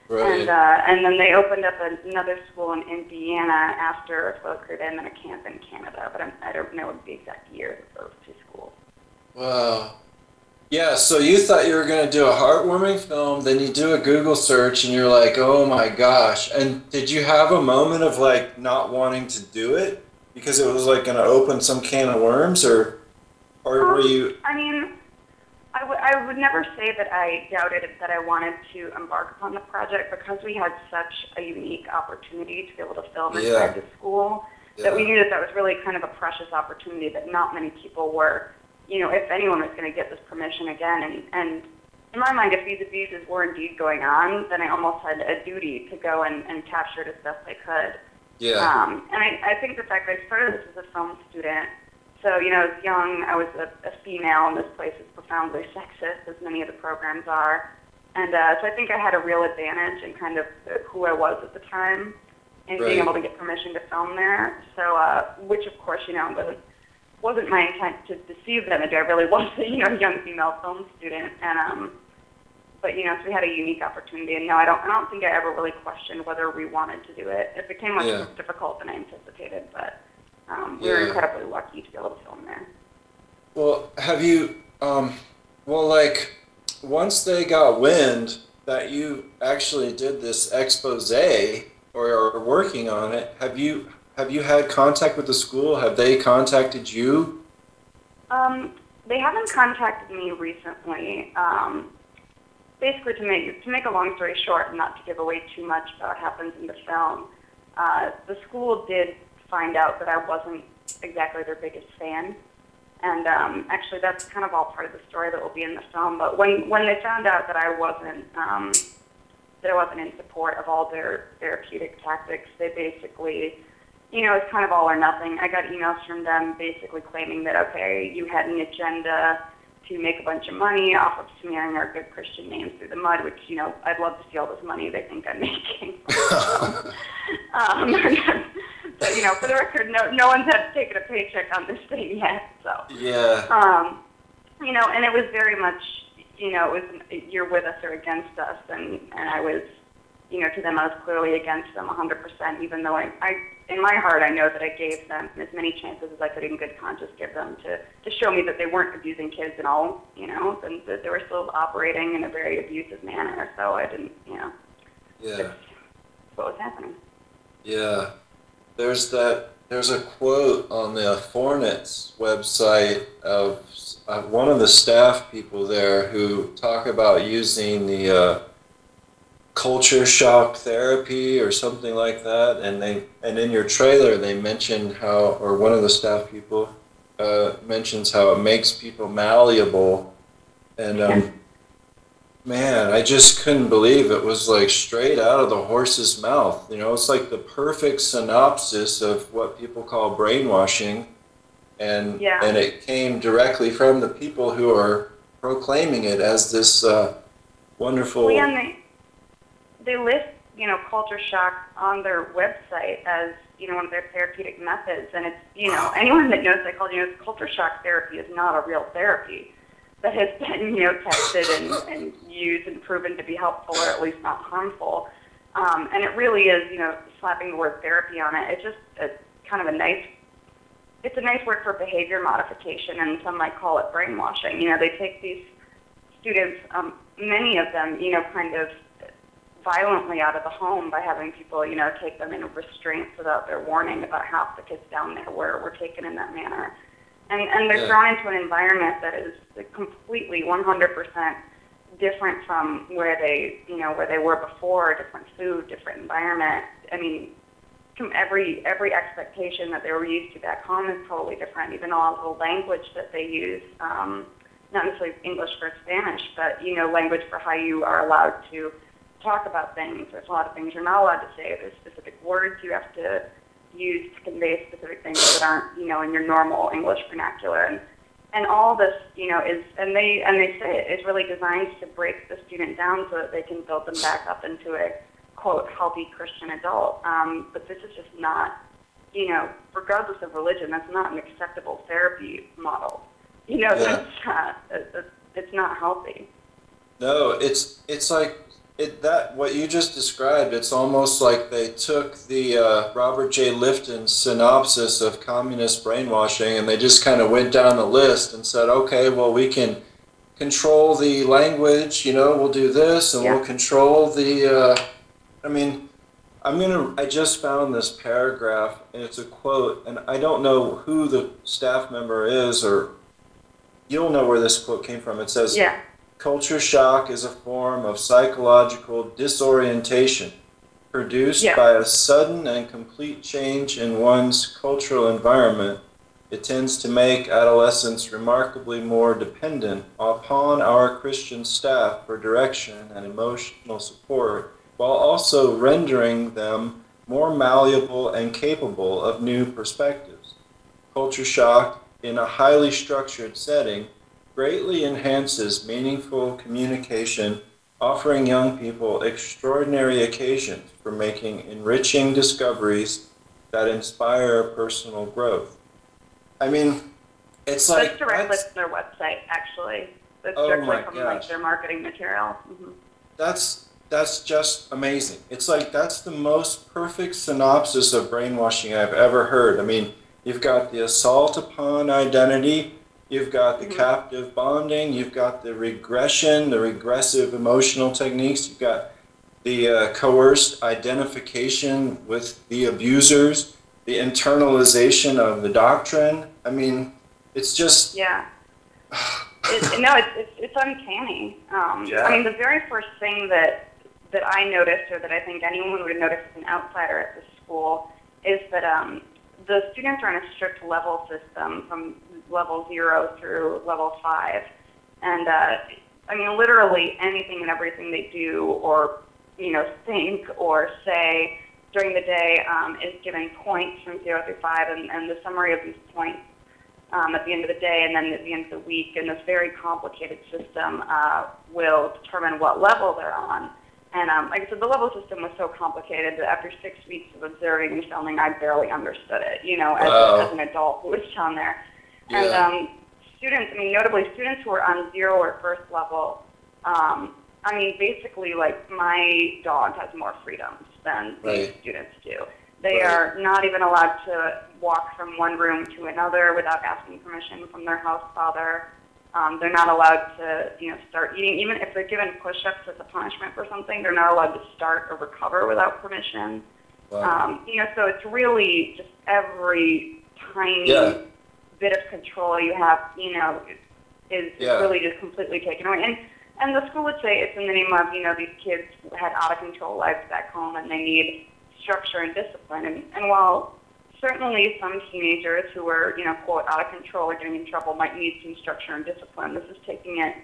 Right. And, uh, and then they opened up another school in Indiana after Escuela Caribe and then a camp in Canada, but I'm, I don't know the exact years of those two schools. Wow. Yeah, so you thought you were going to do a heartwarming film, then you do a Google search, and you're like, oh my gosh. And did you have a moment of, like, not wanting to do it? Because it was, like, going to open some can of worms, or, or um, were you... I mean, I, w I would never say that I doubted that I wanted to embark upon the project because we had such a unique opportunity to be able to film inside yeah. the school yeah. that we knew that that was really kind of a precious opportunity that not many people were... you know, if anyone was going to get this permission again. And, and in my mind, if these abuses were indeed going on, then I almost had a duty to go and, and capture it as best I could. Yeah. Um, and I, I think the fact that I started this as a film student, so, you know, I was young, I was a, a female, and this place is profoundly sexist, as many of the programs are. And uh, so I think I had a real advantage in kind of who I was at the time and right. being able to get permission to film there. So, uh, which, of course, you know, was wasn't my intent to deceive them. I really was a, you know, young female film student, and um, but you know, so we had a unique opportunity. And no, I don't, I don't think I ever really questioned whether we wanted to do it. It became much yeah. more difficult than I anticipated, but um, we yeah. were incredibly lucky to be able to film there. Well, have you, um, well, like once they got wind that you actually did this expose or are working on it, have you? Have you had contact with the school? Have they contacted you? Um, they haven't contacted me recently. Um, basically, to make to make a long story short, and not to give away too much about what happens in the film, uh, the school did find out that I wasn't exactly their biggest fan, and um, actually, that's kind of all part of the story that will be in the film. But when when they found out that I wasn't um, that I wasn't in support of all their therapeutic tactics, they basically you know, it's kind of all or nothing. I got emails from them basically claiming that, okay, you had an agenda to make a bunch of money off of smearing our good Christian names through the mud, which, you know, I'd love to see all this money they think I'm making. um, so, you know, for the record, no no one's had to take a paycheck on this thing yet. So, yeah. Um, you know, and it was very much, you know, it was you're with us or against us, and, and I was, you know, to them I was clearly against them one hundred percent, even though I, I, in my heart, I know that I gave them as many chances as I could in good conscience give them to, to show me that they weren't abusing kids at all, you know, and that they were still operating in a very abusive manner, so I didn't, you know, yeah. That's what was happening. Yeah. There's that, there's a quote on the Fornets website of uh, one of the staff people there who talk about using the, uh, culture shock therapy or something like that, and they and in your trailer they mentioned how, or one of the staff people uh, mentions how it makes people malleable, and um, man, I just couldn't believe it was like straight out of the horse's mouth. You know, it's like the perfect synopsis of what people call brainwashing, and yeah. and it came directly from the people who are proclaiming it as this uh, wonderful. We They list, you know, culture shock on their website as, you know, one of their therapeutic methods, and it's, you know, anyone that knows psychology knows culture shock therapy is not a real therapy that has been, you know, tested and, and used and proven to be helpful or at least not harmful. Um, and it really is, you know, slapping the word therapy on it. It's just a, kind of a nice, it's a nice word for behavior modification, and some might call it brainwashing. You know, they take these students, um, many of them, you know, kind of violently out of the home by having people, you know, take them in restraints without their warning. About half the kids down there were, were taken in that manner. And, and they're yeah. thrown into an environment that is completely one hundred percent different from where they, you know, where they were before, different food, different environment. I mean, every, every expectation that they were used to back home is totally different, even all the language that they use, um, not necessarily English for Spanish, but, you know, language for how you are allowed to talk about things. There's a lot of things you're not allowed to say. There's specific words you have to use to convey specific things that aren't, you know, in your normal English vernacular. And, and all this, you know, is, and they, and they say it is really designed to break the student down so that they can build them back up into a, quote, healthy Christian adult. Um, but this is just not, you know, regardless of religion, that's not an acceptable therapy model. You know, yeah. that's not, it's, it's not healthy. No, it's, it's like, It, that what you just described, it's almost like they took the uh, Robert J. Lifton's synopsis of communist brainwashing, and they just kind of went down the list and said, okay, well, we can control the language, you know, we'll do this, and yeah. we'll control the, uh, I mean, I'm gonna, I just found this paragraph, and it's a quote, and I don't know who the staff member is, or you'll know where this quote came from. It says, yeah. Culture shock is a form of psychological disorientation produced yeah. by a sudden and complete change in one's cultural environment. It tends to make adolescents remarkably more dependent upon our Christian staff for direction and emotional support, while also rendering them more malleable and capable of new perspectives. Culture shock in a highly structured setting greatly enhances meaningful communication, offering young people extraordinary occasions for making enriching discoveries that inspire personal growth. I mean, it's like... That's directly from their website, actually. That's oh directly from like, their marketing material. Mm-hmm. That's that's just amazing. It's like, that's the most perfect synopsis of brainwashing I've ever heard. I mean, you've got the assault upon identity, you've got the mm-hmm. captive bonding, you've got the regression, the regressive emotional techniques, you've got the uh, coerced identification with the abusers, the internalization of the doctrine. I mean, it's just... Yeah. it, no, it's, it's, it's uncanny. Um, yeah. I mean, the very first thing that, that I noticed, or that I think anyone would have noticed as an outsider at the school, is that um, the students are in a strict level system from level zero through level five. And uh, I mean, literally anything and everything they do or, you know, think or say during the day um, is giving points from zero through five and, and the summary of these points um, at the end of the day and then at the end of the week. And this very complicated system uh, will determine what level they're on. And um, like I said, the level system was so complicated that after six weeks of observing and filming, I barely understood it, you know, as, wow. as an adult who was down there. Yeah. And um, students, I mean, notably students who were on zero or first level, um, I mean, basically, like, my dog has more freedoms than right. these students do. They right. are not even allowed to walk from one room to another without asking permission from their house father. Um, they're not allowed to, you know, start eating. Even if they're given push-ups as a punishment for something, they're not allowed to start or recover without permission. Wow. Um, you know, so it's really just every tiny yeah. bit of control you have, you know, is yeah. really just completely taken away. And and the school would say it's in the name of, you know, these kids had out-of-control lives back home and they need structure and discipline. And, and while... certainly some teenagers who were, you know, quote, out of control or getting in trouble might need some structure and discipline. This is taking it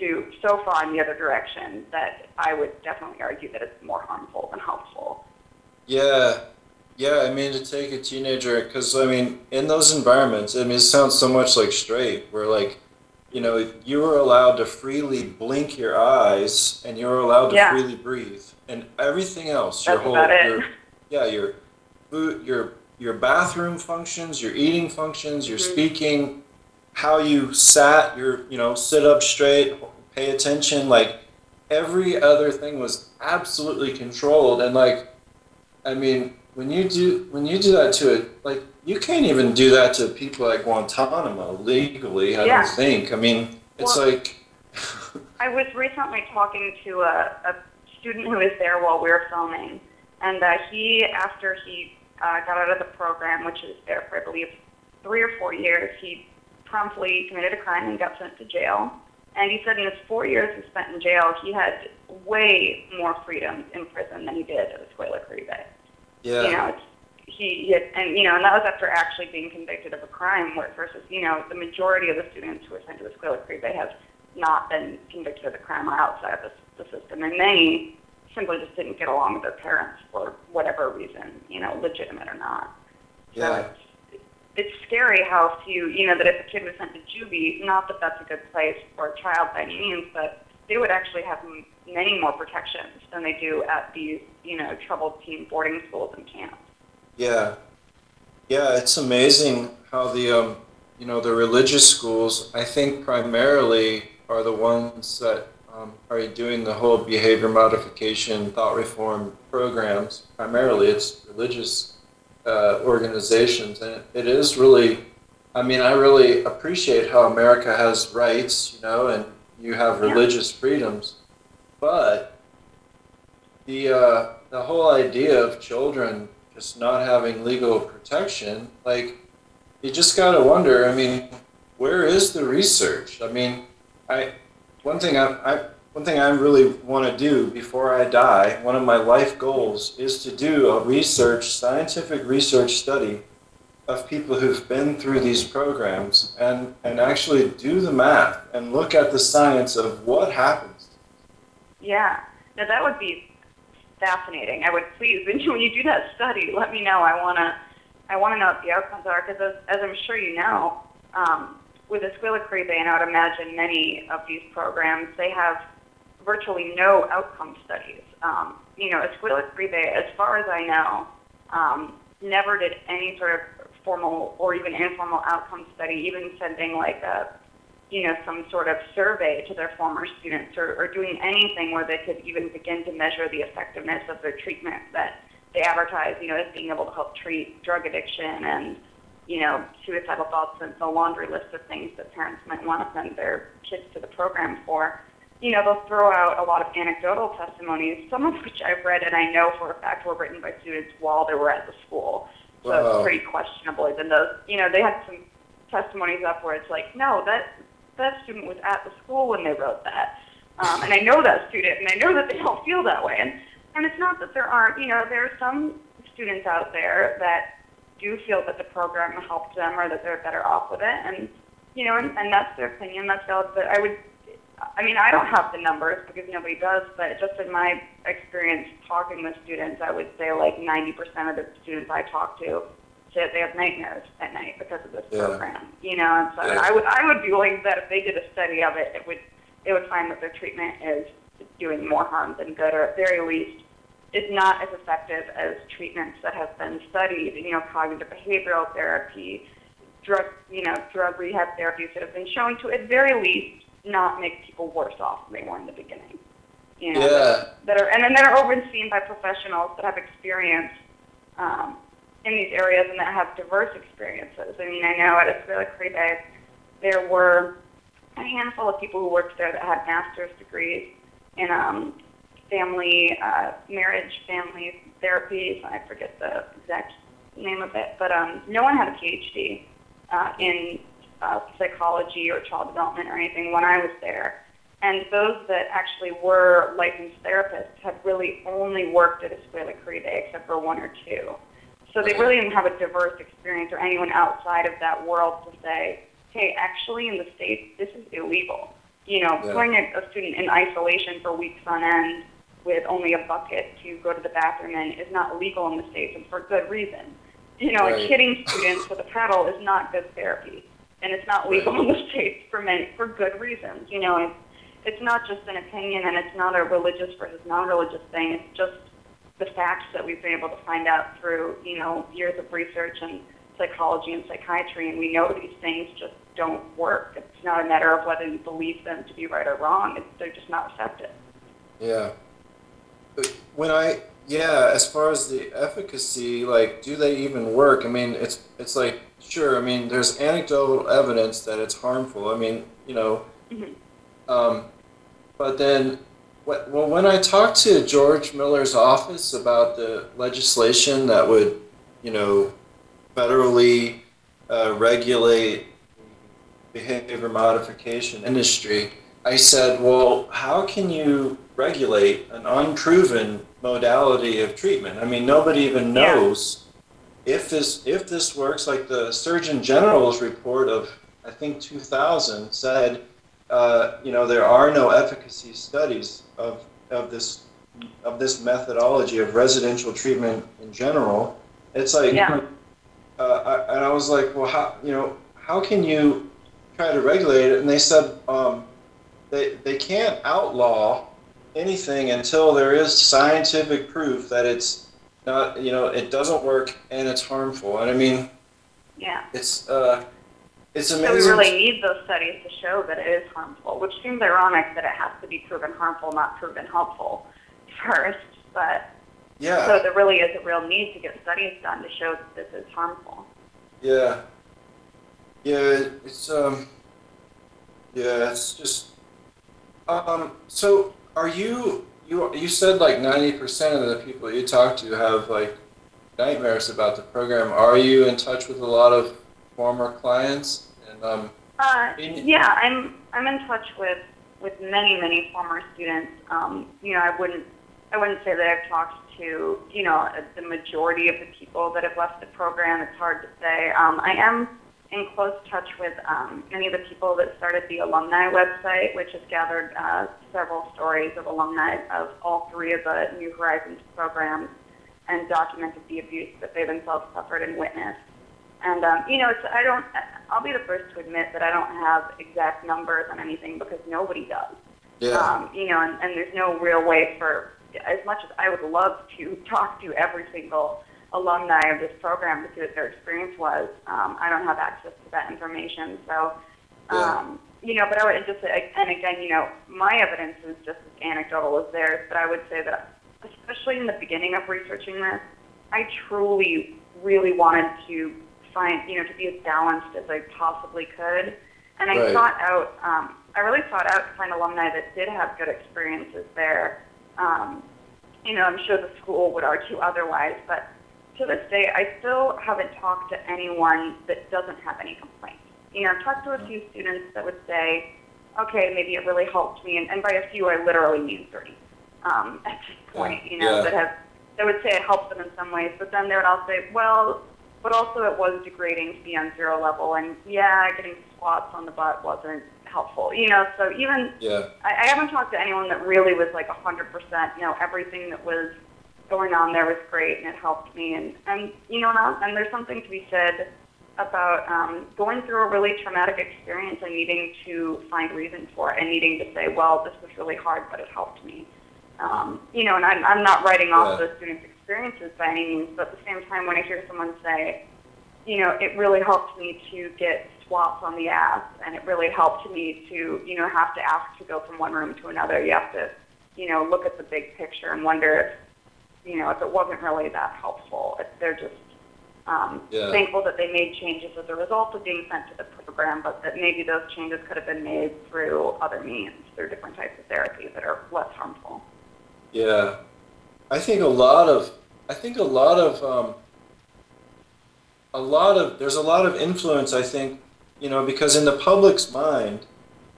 to so far in the other direction that I would definitely argue that it's more harmful than helpful. Yeah. Yeah, I mean, to take a teenager, because, I mean, in those environments, I mean, it sounds so much like Straight, where, like, you know, if you were allowed to freely blink your eyes and you were allowed to yeah. freely breathe and everything else, your That's whole, about it. Your, yeah, your food, your your bathroom functions, your eating functions, your mm-hmm. speaking, how you sat, your, you know, sit up straight, pay attention, like every other thing was absolutely controlled. And like, I mean, when you do, when you do that to it, like you can't even do that to people at Guantanamo legally, I yeah. don't think. I mean, it's well, like... I was recently talking to a, a student who was there while we were filming, and uh, he, after he... Uh, got out of the program, which is there for, I believe, three or four years. He promptly committed a crime and got sent to jail. And he said in his four years he spent in jail, he had way more freedom in prison than he did at Escuela Caribe. Yeah. You know, it's, he, he had, and, you know, and that was after actually being convicted of a crime where versus, you know, the majority of the students who are sent to Escuela Caribe have not been convicted of a crime or outside of the, the system. And many simply just didn't get along with their parents for whatever reason, you know, legitimate or not. So yeah. it's, it's scary how few, you know, that if a kid was sent to juvie, not that that's a good place for a child by any means, but they would actually have many more protections than they do at these, you know, troubled teen boarding schools and camps. Yeah. Yeah, it's amazing how the, um, you know, the religious schools, I think primarily are the ones that Um, are doing the whole behavior modification, thought reform programs. Primarily, it's religious uh, organizations, and it, it is really, I mean, I really appreciate how America has rights, you know, and you have religious yeah. freedoms, but the, uh, the whole idea of children just not having legal protection, like, you just gotta wonder, I mean, where is the research? I mean, I... One thing I, I one thing I really want to do before I die, one of my life goals, is to do a research, scientific research study of people who've been through these programs and, and actually do the math and look at the science of what happens. Yeah. Now that would be fascinating. I would please, when you do that study, let me know. I want to I want to know what the outcomes are because as, as I'm sure you know, um, with Escuela Caribe, and I would imagine many of these programs, they have virtually no outcome studies. Um, you know, Escuela Caribe, as far as I know, um, never did any sort of formal or even informal outcome study, even sending like a, you know, some sort of survey to their former students or, or doing anything where they could even begin to measure the effectiveness of their treatment that they advertise, you know, as being able to help treat drug addiction and you know, suicidal thoughts and the laundry list of things that parents might want to send their kids to the program for. You know, they'll throw out a lot of anecdotal testimonies, some of which I've read and I know for a fact were written by students while they were at the school. So wow. it's pretty questionable. Even those, you know, they had some testimonies up where it's like, no, that that student was at the school when they wrote that. Um, and I know that student, and I know that they don't feel that way. And, and it's not that there aren't, you know, there are some students out there that do feel that the program helped them or that they're better off with it, and you know, and, and that's their opinion. That's valid. But I would, I mean, I don't have the numbers because nobody does, but just in my experience talking with students, I would say like ninety percent of the students I talk to say they have nightmares at night because of this yeah. program, you know, and so yeah. I would I would be willing that if they did a study of it, it would they would find that their treatment is doing more harm than good, or at the very least, is not as effective as treatments that have been studied, you know, cognitive behavioral therapy, drug, you know, drug rehab therapies that have been shown to, at very least, not make people worse off than they were in the beginning. You know, yeah. that, that are, and then that are overseen by professionals that have experience um, in these areas and that have diverse experiences. I mean, I know at Escuela Caribe, there were a handful of people who worked there that had master's degrees in um, family, uh, marriage, family therapies. I forget the exact name of it, but um, no one had a P H D uh, in Uh, psychology or child development or anything when I was there. And those that actually were licensed therapists had really only worked at Escuela Caribe except for one or two. So they really didn't have a diverse experience or anyone outside of that world to say, hey, actually in the States, this is illegal. You know, yeah. putting a, a student in isolation for weeks on end with only a bucket to go to the bathroom in is not legal in the States, and for good reason. You know, right. like hitting students with a paddle is not good therapy. And it's not legal in the States for many, for good reasons. You know, it's, it's not just an opinion, and it's not a religious versus non-religious thing. It's just the facts that we've been able to find out through, you know, years of research and psychology and psychiatry, and we know these things just don't work. It's not a matter of whether you believe them to be right or wrong. It's, they're just not accepted. Yeah. When I, yeah, as far as the efficacy, like, do they even work? I mean, it's it's like, sure, I mean, there's anecdotal evidence that it's harmful. I mean, you know, mm-hmm. um, but then, what, well, when I talked to George Miller's office about the legislation that would, you know, federally uh, regulate behavior modification industry, I said, well, how can you regulate an unproven modality of treatment? I mean, nobody even knows yeah. if this if this works. Like the Surgeon General's report of, I think, two thousand said, uh, you know, there are no efficacy studies of of this of this methodology of residential treatment in general. It's like, yeah. uh, I, and I was like, well, how you know, how can you try to regulate it? And they said, um, they they can't outlaw anything until there is scientific proof that it's not, you know, it doesn't work and it's harmful. And I mean, yeah, it's uh, it's amazing. So we really need those studies to show that it is harmful, which seems ironic that it has to be proven harmful, not proven helpful first. But yeah, so there really is a real need to get studies done to show that this is harmful. Yeah, yeah, it's um, yeah, it's just um, so. Are you, you, you said like ninety percent of the people you talk to have like nightmares about the program. Are you in touch with a lot of former clients? And, um, uh, in, yeah, I'm, I'm in touch with, with many, many former students. Um, you know, I wouldn't, I wouldn't say that I've talked to, you know, the majority of the people that have left the program. It's hard to say. Um, I am in close touch with um, many of the people that started the alumni website, which has gathered uh, several stories of alumni of all three of the New Horizons programs and documented the abuse that they themselves suffered and witnessed. And, um, you know, it's, I don't, I'll be the first to admit that I don't have exact numbers on anything because nobody does. Yeah. Um, you know, and, and there's no real way for, as much as I would love to talk to every single alumni of this program to see what their experience was. Um, I don't have access to that information. So, um, yeah. you know, but I would just say, and again, you know, my evidence is just as anecdotal as theirs, but I would say that, especially in the beginning of researching this, I truly, really wanted to find, you know, to be as balanced as I possibly could. And I right. sought out, um, I really sought out to find alumni that did have good experiences there. Um, you know, I'm sure the school would argue otherwise, but to this day, I still haven't talked to anyone that doesn't have any complaints. You know, I've talked to a few students that would say, okay, maybe it really helped me, and, and by a few, I literally mean thirty um, at this point, you know, yeah. that have, that would say it helped them in some ways, but then they would all say, well, but also it was degrading to be on zero level, and yeah, getting squats on the butt wasn't helpful, you know. So even yeah. I, I haven't talked to anyone that really was like one hundred percent. You know, everything that was going on there was great, and it helped me. And and you know, and, and there's something to be said about um, going through a really traumatic experience and needing to find reason for it, and needing to say, well, this was really hard, but it helped me. Um, you know, and I'm, I'm not writing off yeah. those students' experiences by any means, but at the same time, when I hear someone say, you know, it really helped me to get swaps on the ass, and it really helped me to, you know, have to ask to go from one room to another. You have to, you know, look at the big picture and wonder if, you know, if it wasn't really that helpful, if they're just um, yeah. thankful that they made changes as a result of being sent to the program, but that maybe those changes could have been made through other means, through different types of therapy that are less harmful. Yeah, I think a lot of, I think a lot of, um, a lot of, there's a lot of influence, I think, you know, because in the public's mind,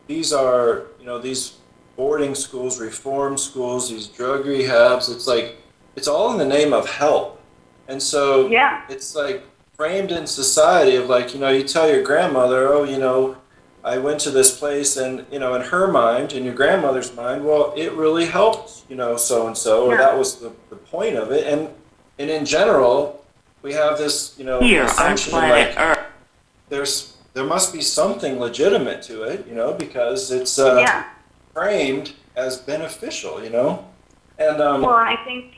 these are, you know, these boarding schools, reform schools, these drug rehabs, it's like, it's all in the name of help. And so yeah. it's like framed in society of like, you know, you tell your grandmother, oh, you know, I went to this place, and, you know, in her mind, in your grandmother's mind, well, it really helped, you know, so-and-so, or yeah. that was the, the point of it. And and in general, we have this, you know, Here, assumption like, Earth. there's, there must be something legitimate to it, you know, because it's uh, yeah. framed as beneficial, you know. And um, well, I think,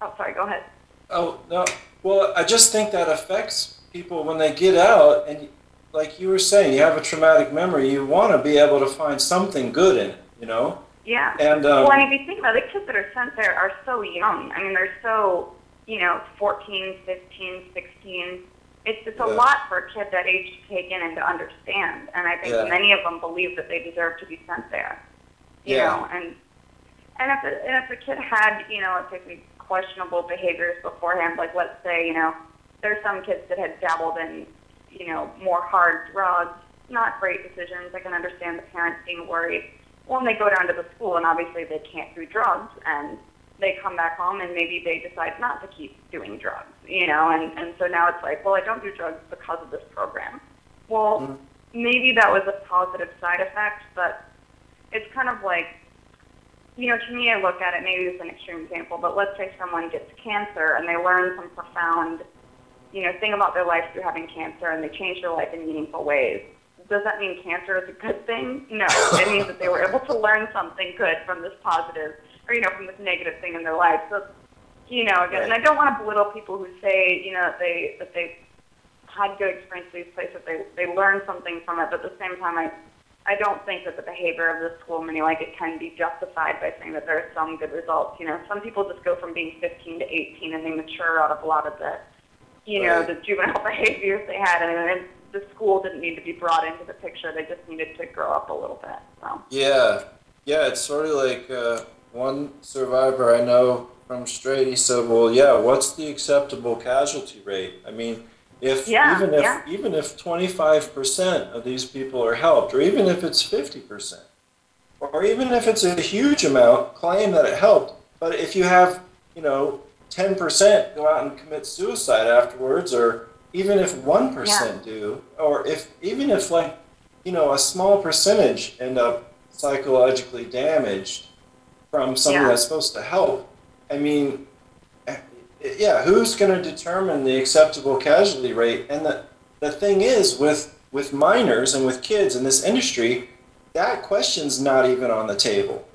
oh, sorry, go ahead. Oh, no, well, I just think that affects people when they get out, and like you were saying, you have a traumatic memory, you want to be able to find something good in it, you know? Yeah. And, um, well, and if you think about it, the kids that are sent there are so young. I mean, they're so, you know, fourteen, fifteen, sixteen. It's, it's yeah. a lot for a kid that age to take in and to understand. And I think yeah. many of them believe that they deserve to be sent there, you yeah. know? And and if, it, and if the kid had, you know, let's say questionable behaviors beforehand, like let's say, you know, there's some kids that had dabbled in, you know, more hard drugs, not great decisions. I can understand the parents being worried. Well, and they go down to the school, and obviously they can't do drugs, and they come back home, and maybe they decide not to keep doing drugs, you know, and, and so now it's like, well, I don't do drugs because of this program. Well, mm-hmm. maybe that was a positive side effect, but it's kind of like, you know, to me, I look at it, maybe it's an extreme example, but let's say someone gets cancer, and they learn some profound you know, thing about their life through having cancer, and they change their life in meaningful ways. Does that mean cancer is a good thing? No. It means that they were able to learn something good from this positive, or, you know, from this negative thing in their life. So, you know, again, and I don't want to belittle people who say, you know, that they, that they had good experience in these places, they, they learned something from it, but at the same time, I, I don't think that the behavior of the school, many like it can be justified by saying that there are some good results. You know, some people just go from being fifteen to eighteen, and they mature out of a lot of the you know, the juvenile behaviors they had, and the school didn't need to be brought into the picture. They just needed to grow up a little bit. So. Yeah, yeah, it's sort of like uh, one survivor I know from straight, he said, well, yeah, what's the acceptable casualty rate? I mean, if yeah, even if yeah. even if twenty-five percent of these people are helped, or even if it's fifty percent, or even if it's a huge amount, claim that it helped, but if you have, you know, ten percent go out and commit suicide afterwards, or even if one percent yeah. do, or if even if like, you know, a small percentage end up psychologically damaged from something yeah. that's supposed to help. I mean, yeah, who's going to determine the acceptable casualty rate? And the, the thing is, with, with minors and with kids in this industry, that question's not even on the table.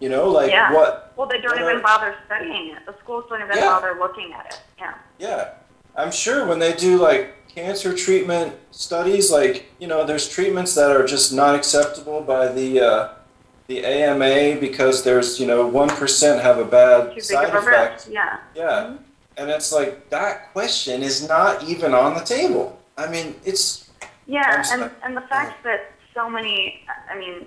You know, like yeah. what? Well, they don't even are, bother studying it. The schools don't even yeah. bother looking at it. Yeah. Yeah. I'm sure when they do like cancer treatment studies, like, you know, there's treatments that are just not acceptable by the uh, the A M A because there's, you know, one percent have a bad Too side effect. Yeah. Yeah. Mm-hmm. And it's like that question is not even on the table. I mean, it's. Yeah. And, and the fact that so many, I mean,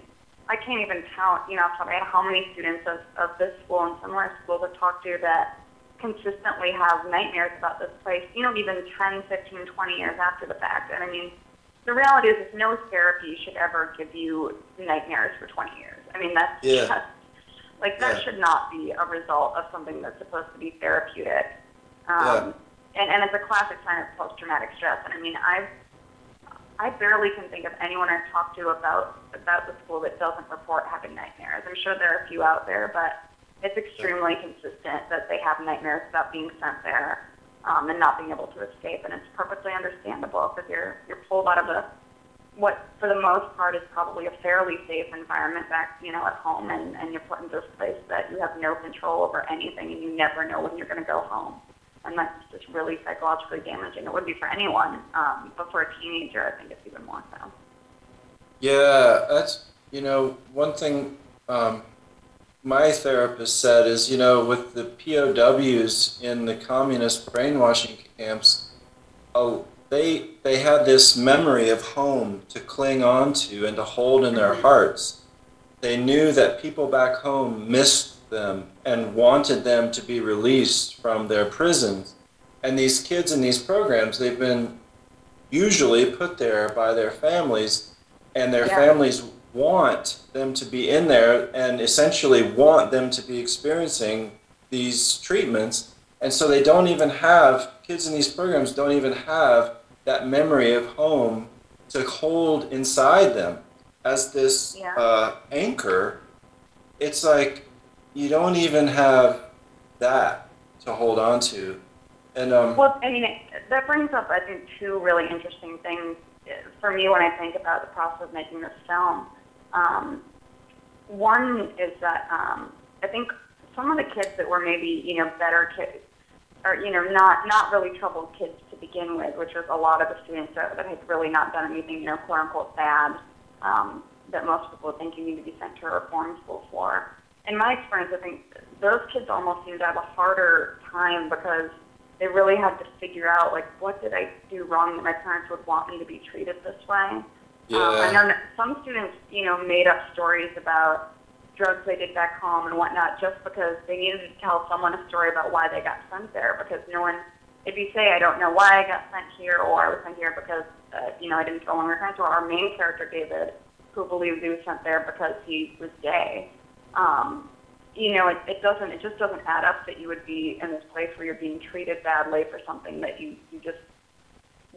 I can't even count, you know, off the top of my head how many students of, of this school and similar schools I've talked to that consistently have nightmares about this place, you know, even ten, fifteen, twenty years after the fact. And I mean, the reality is, is no therapy should ever give you nightmares for twenty years. I mean, that's yeah. just, like, that yeah. should not be a result of something that's supposed to be therapeutic. Um, yeah. and, and it's a classic sign of post-traumatic stress. And I mean, I've I barely can think of anyone I've talked to about about the school that doesn't report having nightmares. I'm sure there are a few out there, but it's extremely consistent that they have nightmares about being sent there um, and not being able to escape. And it's perfectly understandable because you're you're pulled out of a what for the most part is probably a fairly safe environment back, you know, at home, and, and you're put into this place that you have no control over anything, and you never know when you're going to go home. And that's just really psychologically damaging. It would be for anyone, um, but for a teenager, I think it's even more so. Yeah, that's, you know, one thing um, my therapist said is, you know, with the P O Ws in the communist brainwashing camps, oh, they, they had this memory of home to cling on to and to hold in their hearts. They knew that people back home missed them and wanted them to be released from their prisons. And these kids in these programs, they've been usually put there by their families, and their yeah. families want them to be in there and essentially want them to be experiencing these treatments. And so they don't even have, kids in these programs don't even have that memory of home to hold inside them as this yeah. uh, anchor. It's like, you don't even have that to hold on to. And um, well, I mean, it, that brings up, I think, two really interesting things for me when I think about the process of making this film. Um, one is that um, I think some of the kids that were maybe, you know, better kids, or, you know, not, not really troubled kids to begin with, which was a lot of the students that, that had really not done anything, you know, quote-unquote bad, um, that most people think you need to be sent to a reform school for. In my experience, I think those kids almost seem to have a harder time because they really had to figure out, like, what did I do wrong that my parents would want me to be treated this way? Yeah. Um, and then some students, you know, made up stories about drugs they did back home and whatnot just because they needed to tell someone a story about why they got sent there, because no one, if you say, I don't know why I got sent here, or I was sent here because, uh, you know, I didn't belong in our country, or our main character, David, who believed he was sent there because he was gay. Um, you know, it, it doesn't, it just doesn't add up that you would be in this place where you're being treated badly for something that you, you just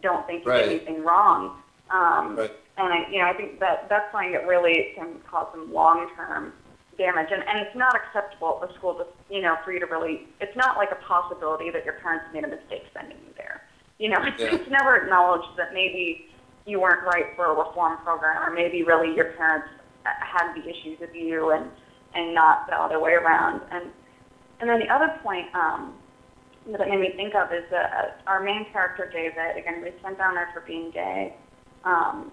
don't think you right. did anything wrong. Um, right. And, I, you know, I think that that's something that really can cause some long-term damage. And, and it's not acceptable at the school, to, you know, for you to really, it's not like a possibility that your parents made a mistake sending you there. You know, it's, yeah. it's never acknowledged that maybe you weren't right for a reform program, or maybe really your parents had the issues with you, and and not the other way around. And and then the other point um, that it made me think of is that our main character, David, again, we sent down there for being gay. Um,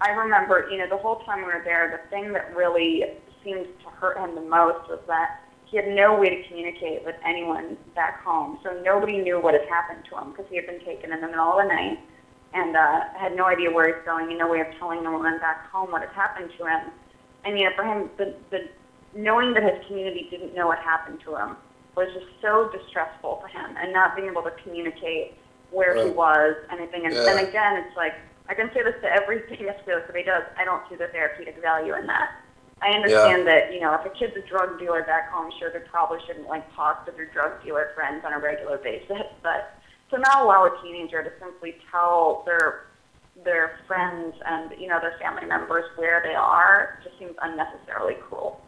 I remember, you know, the whole time we were there, the thing that really seemed to hurt him the most was that he had no way to communicate with anyone back home. So nobody knew what had happened to him because he had been taken in the middle of the night and uh, had no idea where he's going and no way of telling the woman back home what had happened to him. And, you know, for him, the, the knowing that his community didn't know what happened to him was just so distressful for him, and not being able to communicate where right. he was, anything. And, yeah. and again, it's like, I can say this to every Escuela Caribe does, I don't see the therapeutic value in that. I understand yeah. that, you know, if a kid's a drug dealer back home, sure, they probably shouldn't, like, talk to their drug dealer friends on a regular basis, but to not allow a teenager to simply tell their their friends and, you know, their family members where they are just seems unnecessarily cruel.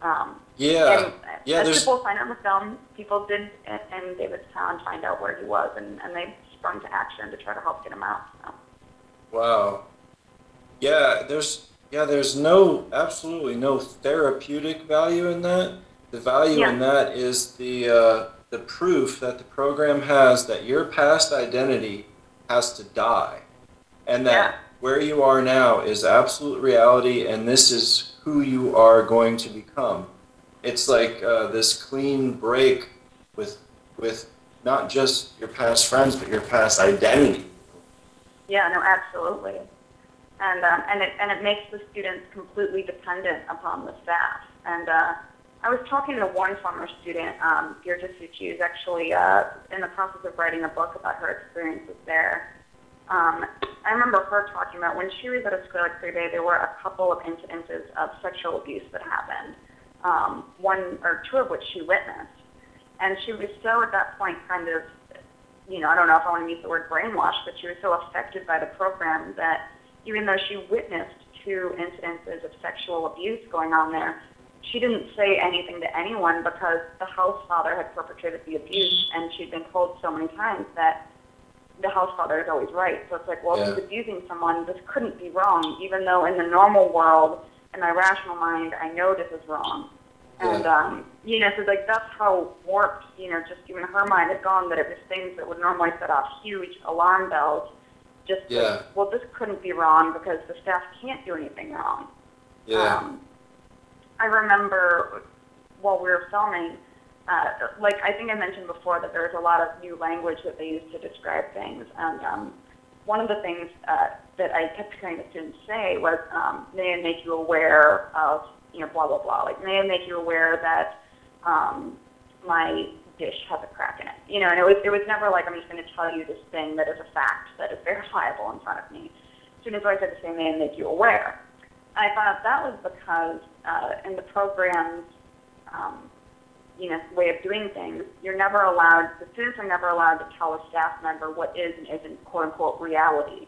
Um, yeah, yeah. As people find out in the film, people did in David's town find out where he was, and, and they sprung to action to try to help get him out. So. Wow. Yeah, there's yeah, there's no absolutely no therapeutic value in that. The value yeah. in that is the uh, the proof that the program has that your past identity has to die, and that yeah. where you are now is absolute reality, and this is who you are going to become. It's like uh, this clean break with with not just your past friends, but your past identity. Yeah, no, absolutely. And um, and it and it makes the students completely dependent upon the staff. And uh, I was talking to one former student, um, Girja Suchi, who's actually uh, in the process of writing a book about her experiences there. Um, I remember her talking about when she was at Escuela Caribe, there were a couple of incidences of sexual abuse that happened, um, one or two of which she witnessed. And she was so at that point kind of, you know, I don't know if I want to use the word brainwashed, but she was so affected by the program that even though she witnessed two incidences of sexual abuse going on there, she didn't say anything to anyone because the house father had perpetrated the abuse, and she'd been told so many times that the house father is always right. So it's like, well, yeah. if he's abusing someone, this couldn't be wrong, even though in the normal world, in my rational mind, I know this is wrong. And, yeah. um, you know, so like that's how warped, you know, just even her mind had gone, that it was things that would normally set off huge alarm bells. Just yeah. like, well, this couldn't be wrong because the staff can't do anything wrong. Yeah. Um, I remember while we were filming, uh, like I think I mentioned before, that there's a lot of new language that they use to describe things. And um, one of the things uh, that I kept hearing the students say was, um, may I make you aware of, you know, blah, blah, blah. Like, may I make you aware that um, my dish has a crack in it. You know, and it was, it was never like, I'm just going to tell you this thing that is a fact that is verifiable in front of me. Students always had to say, may I make you aware. I thought that was because uh, in the program's, um, you know, way of doing things, you're never allowed, the students are never allowed to tell a staff member what is and isn't, quote unquote, reality.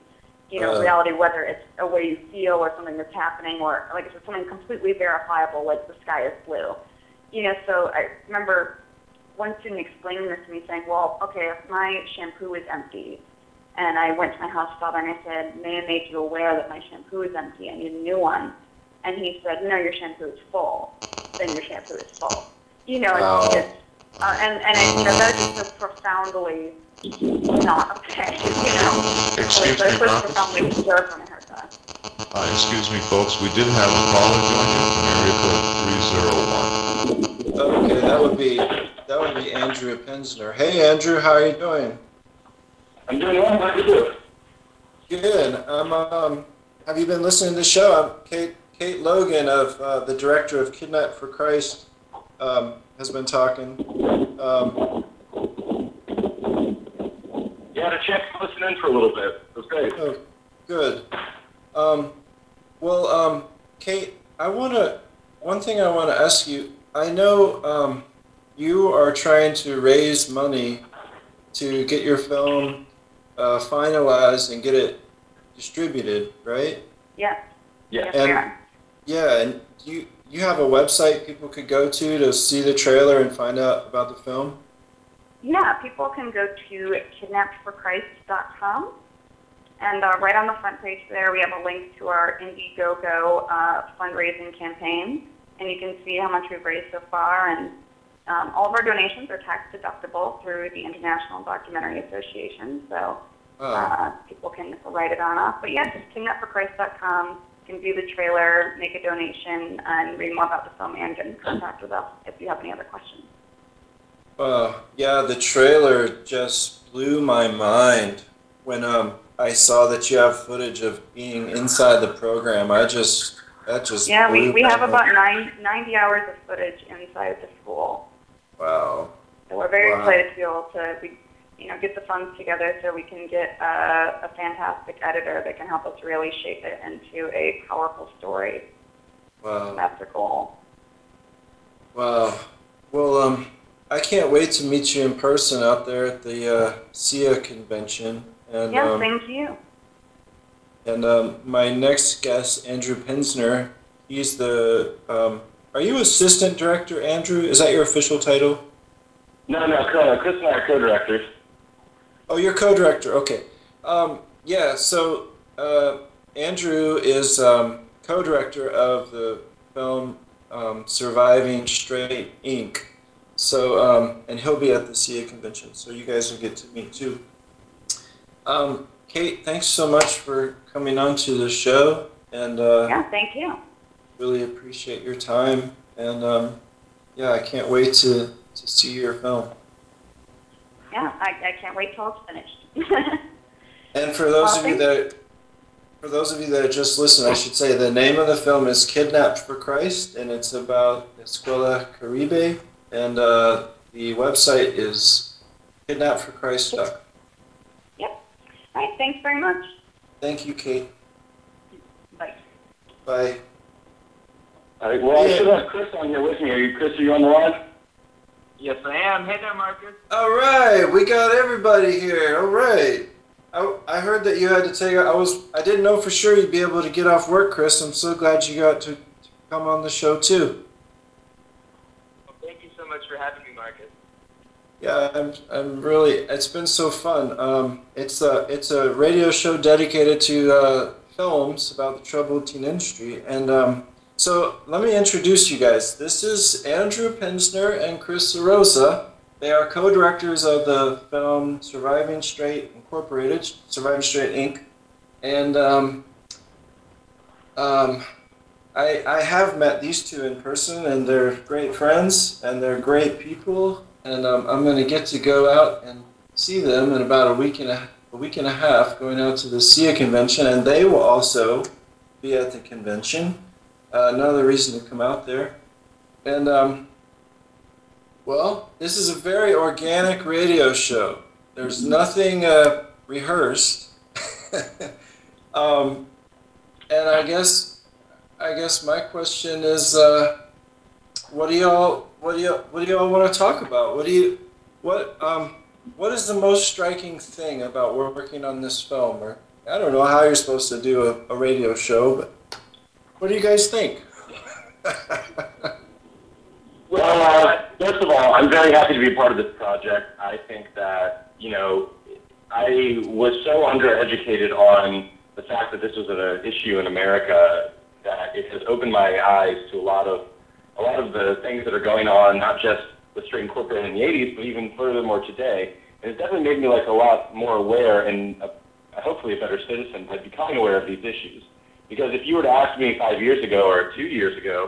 You know, uh, reality, whether it's a way you feel or something that's happening, or like it's something completely verifiable, like the sky is blue. You know, so I remember one student explaining this to me, saying, well, okay, if my shampoo is empty, and I went to my house father and I said, may I make you aware that my shampoo is empty, I need a new one. And he said, no, your shampoo is full. Then your shampoo is full. You know, wow. it's just, uh, and, and I, that was just so profoundly not okay, you know. Excuse so, me, folks. profoundly disturbed when I heard that. Uh, excuse me, folks. We did have a caller joining from area code three zero one. Okay, that would be, that would be Andrew Penzner. Hey, Andrew, how are you doing? I'm doing well. How are you doing? Good. Um, um, have you been listening to the show? I'm Kate, Kate Logan, of uh, the director of Kidnapped for Christ, um, has been talking. Um, you had a chance to listen in for a little bit. It was great. Oh, good. Um, well, um, Kate, I want to. One thing I want to ask you. I know um, you are trying to raise money to get your film Uh, finalized and get it distributed, right? Yeah. Yeah. And, yeah, and you you have a website people could go to to see the trailer and find out about the film? Yeah, people can go to kidnapped for christ dot com, and uh, right on the front page there we have a link to our Indiegogo uh, fundraising campaign, and you can see how much we've raised so far, and um, all of our donations are tax deductible through the International Documentary Association, so Oh. Uh, people can write it on off. But yeah, just kidnapped for christ dot com. You can view the trailer, make a donation, and read more about the film, and get in contact with us if you have any other questions. Uh, yeah, the trailer just blew my mind when um, I saw that you have footage of being inside the program. I just, that just yeah, we, we have mind. about nine, ninety hours of footage inside the school. Wow. So we're very wow. excited to be able to, we, you know, get the funds together so we can get uh, a fantastic editor that can help us really shape it into a powerful story. Wow. That's our goal. Wow. Well, um, I can't wait to meet you in person out there at the uh, S I A convention. And, yeah, um, thank you. And um, my next guest, Andrew Penzner, he's the, um, are you assistant director, Andrew? Is that your official title? No, no, Chris and I are co-directors. Oh, you're co-director. Okay. Um, yeah, so uh, Andrew is um, co-director of the film um, Surviving Straight Incorporated. So, um, and he'll be at the S I A convention, so you guys will get to meet too. Um, Kate, thanks so much for coming on to the show. And uh, yeah, thank you. Really appreciate your time. And um, yeah, I can't wait to, to see your film. Yeah, I, I can't wait till it's finished. And for those well, of you that, for those of you that just listened, I should say the name of the film is Kidnapped for Christ, and it's about Escuela Caribe, and uh, the website is kidnapped for christ dot com. Yep. All right. Thanks very much. Thank you, Kate. Bye. Bye. All right. Well, yeah. I should have Chris on here with me. Are you, Chris? Are you on the line? Yes, I am. Hey there, Marcus. All right. We got everybody here. All right. I, I heard that you had to take. I was. I didn't know for sure you'd be able to get off work, Chris. I'm so glad you got to, to come on the show too. Well, thank you so much for having me, Marcus. Yeah, I'm. I'm really. It's been so fun. Um, it's a. It's a radio show dedicated to uh, films about the troubled teen industry. And um, so let me introduce you guys. This is Andrew Penzner and Chris Urosa. They are co-directors of the film Surviving Straight Incorporated, Surviving Straight Incorporated, and um, um, I, I have met these two in person, and they're great friends, and they're great people, and um, I'm going to get to go out and see them in about a week and a, a week and a half, going out to the S I A convention, and they will also be at the convention. Uh, another reason to come out there, and. Um, Well, this is a very organic radio show. There's nothing uh, rehearsed, um, and I guess I guess my question is, uh, what do y'all what do y'all what do y'all want to talk about? What do you what um what is the most striking thing about working on this film? Or I don't know how you're supposed to do a, a radio show, but what do you guys think? Well, uh, first of all, I'm very happy to be part of this project. I think that, you know, I was so undereducated on the fact that this was an issue in America that it has opened my eyes to a lot of a lot of the things that are going on, not just with Straight Incorporated in the eighties, but even furthermore today. And it's definitely made me like a lot more aware and a, hopefully a better citizen by becoming aware of these issues. Because if you were to ask me five years ago or two years ago,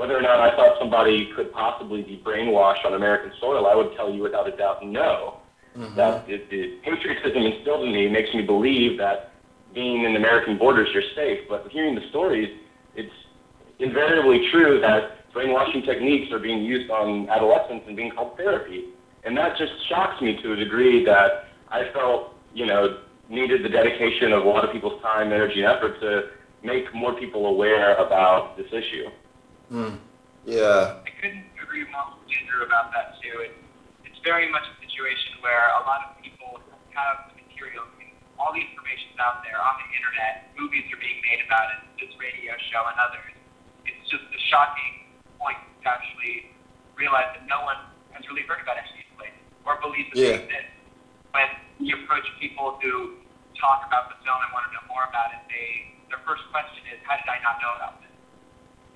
whether or not I thought somebody could possibly be brainwashed on American soil, I would tell you without a doubt no. Mm-hmm. That the, the patriotism instilled in me makes me believe that being in the American borders, you're safe. But hearing the stories, it's invariably true that brainwashing techniques are being used on adolescents and being called therapy. And that just shocks me to a degree that I felt, you know, needed the dedication of a lot of people's time, energy, and effort to make more people aware about this issue. Mm. Yeah. I couldn't agree more with Andrew about that too. It, it's very much a situation where a lot of people have the material, all the information's out there on the internet. Movies are being made about it, this radio show and others. It's just a shocking point to actually realize that no one has really heard about any of these places or believes that yeah. they exist. When you approach people who talk about the film and want to know more about it, they their first question is, "How did I not know about this?"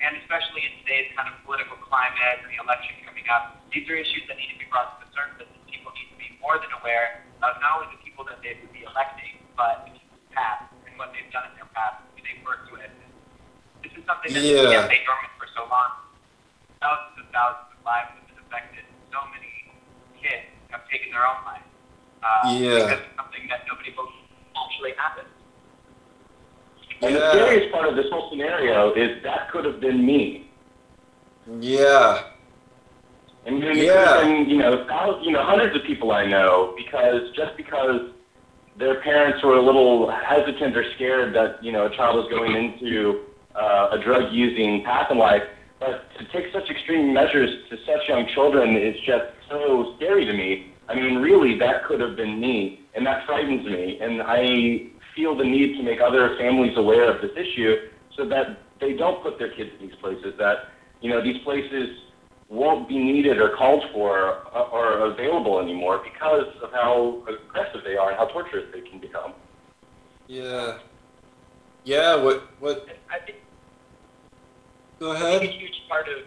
And especially in today's kind of political climate and the election coming up, these are issues that need to be brought to the surface, and people need to be more than aware of not only the people that they would be electing, but the past and what they've done in their past, who they've worked with. This is something that yeah. can't stay dormant for so long. Thousands and thousands of lives have been affected. So many kids have taken their own lives. Uh, yeah. Because it's something that nobody believes actually happened. And yeah. the scariest part of this whole scenario is that could have been me. Yeah. And it yeah. could have been, you know, thousands, you know, hundreds of people I know, because just because their parents were a little hesitant or scared that, you know, a child was going into uh, a drug-using path in life, but to take such extreme measures to such young children is just so scary to me. I mean, really, that could have been me, and that frightens me, and I... feel the need to make other families aware of this issue so that they don't put their kids in these places, that, you know, these places won't be needed or called for or, or available anymore because of how aggressive they are and how torturous they can become. Yeah. Yeah, what... what? I think, Go ahead. I think a huge part of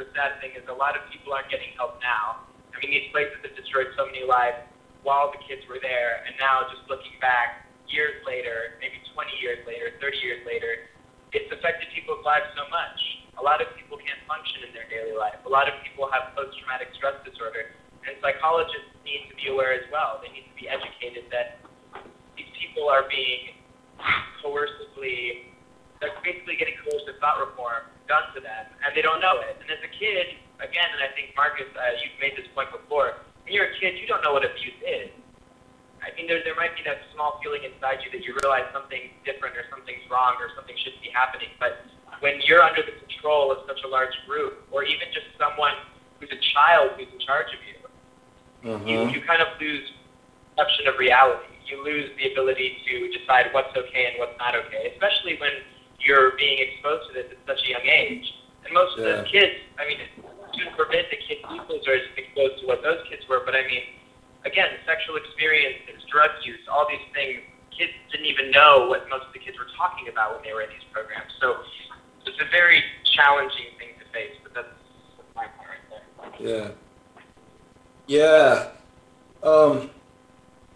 the sad thing is a lot of people aren't getting help now. I mean, these places have destroyed so many lives while the kids were there, and now just looking back, years later, maybe twenty years later, thirty years later, it's affected people's lives so much. A lot of people can't function in their daily life. A lot of people have post-traumatic stress disorder, and psychologists need to be aware as well. They need to be educated that these people are being coercively, they're basically getting coercive thought reform done to them, and they don't know it. And as a kid, again, and I think, Marcus, uh, you've made this point before, when you're a kid, you don't know what abuse is. I mean, there, there might be that small feeling inside you that you realize something's different or something's wrong or something shouldn't be happening. But when you're under the control of such a large group, or even just someone who's a child who's in charge of you, mm-hmm. you, you kind of lose perception of reality. you lose the ability to decide what's okay and what's not okay, especially when you're being exposed to this at such a young age. And most of yeah. those kids, I mean, to forbid that kids' equals are exposed to what those kids were, but I mean, again, sexual experiences, drug use, all these things, kids didn't even know what most of the kids were talking about when they were in these programs. So it's a very challenging thing to face, but that's my point right there. Yeah. Yeah. Um,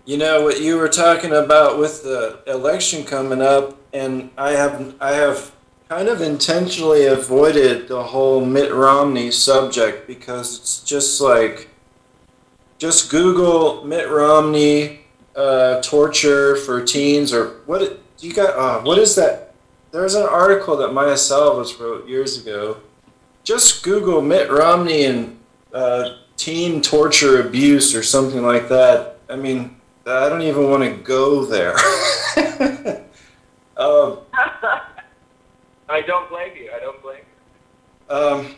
you know, what you were talking about with the election coming up, and I have, I have kind of intentionally avoided the whole Mitt Romney subject because it's just like, just Google Mitt Romney uh, torture for teens, or what you got? Uh, what is that? There's an article that Maia Szalavitz wrote years ago. Just Google Mitt Romney and uh, teen torture abuse or something like that. I mean, I don't even want to go there. um, I don't blame you. I don't blame you. Um,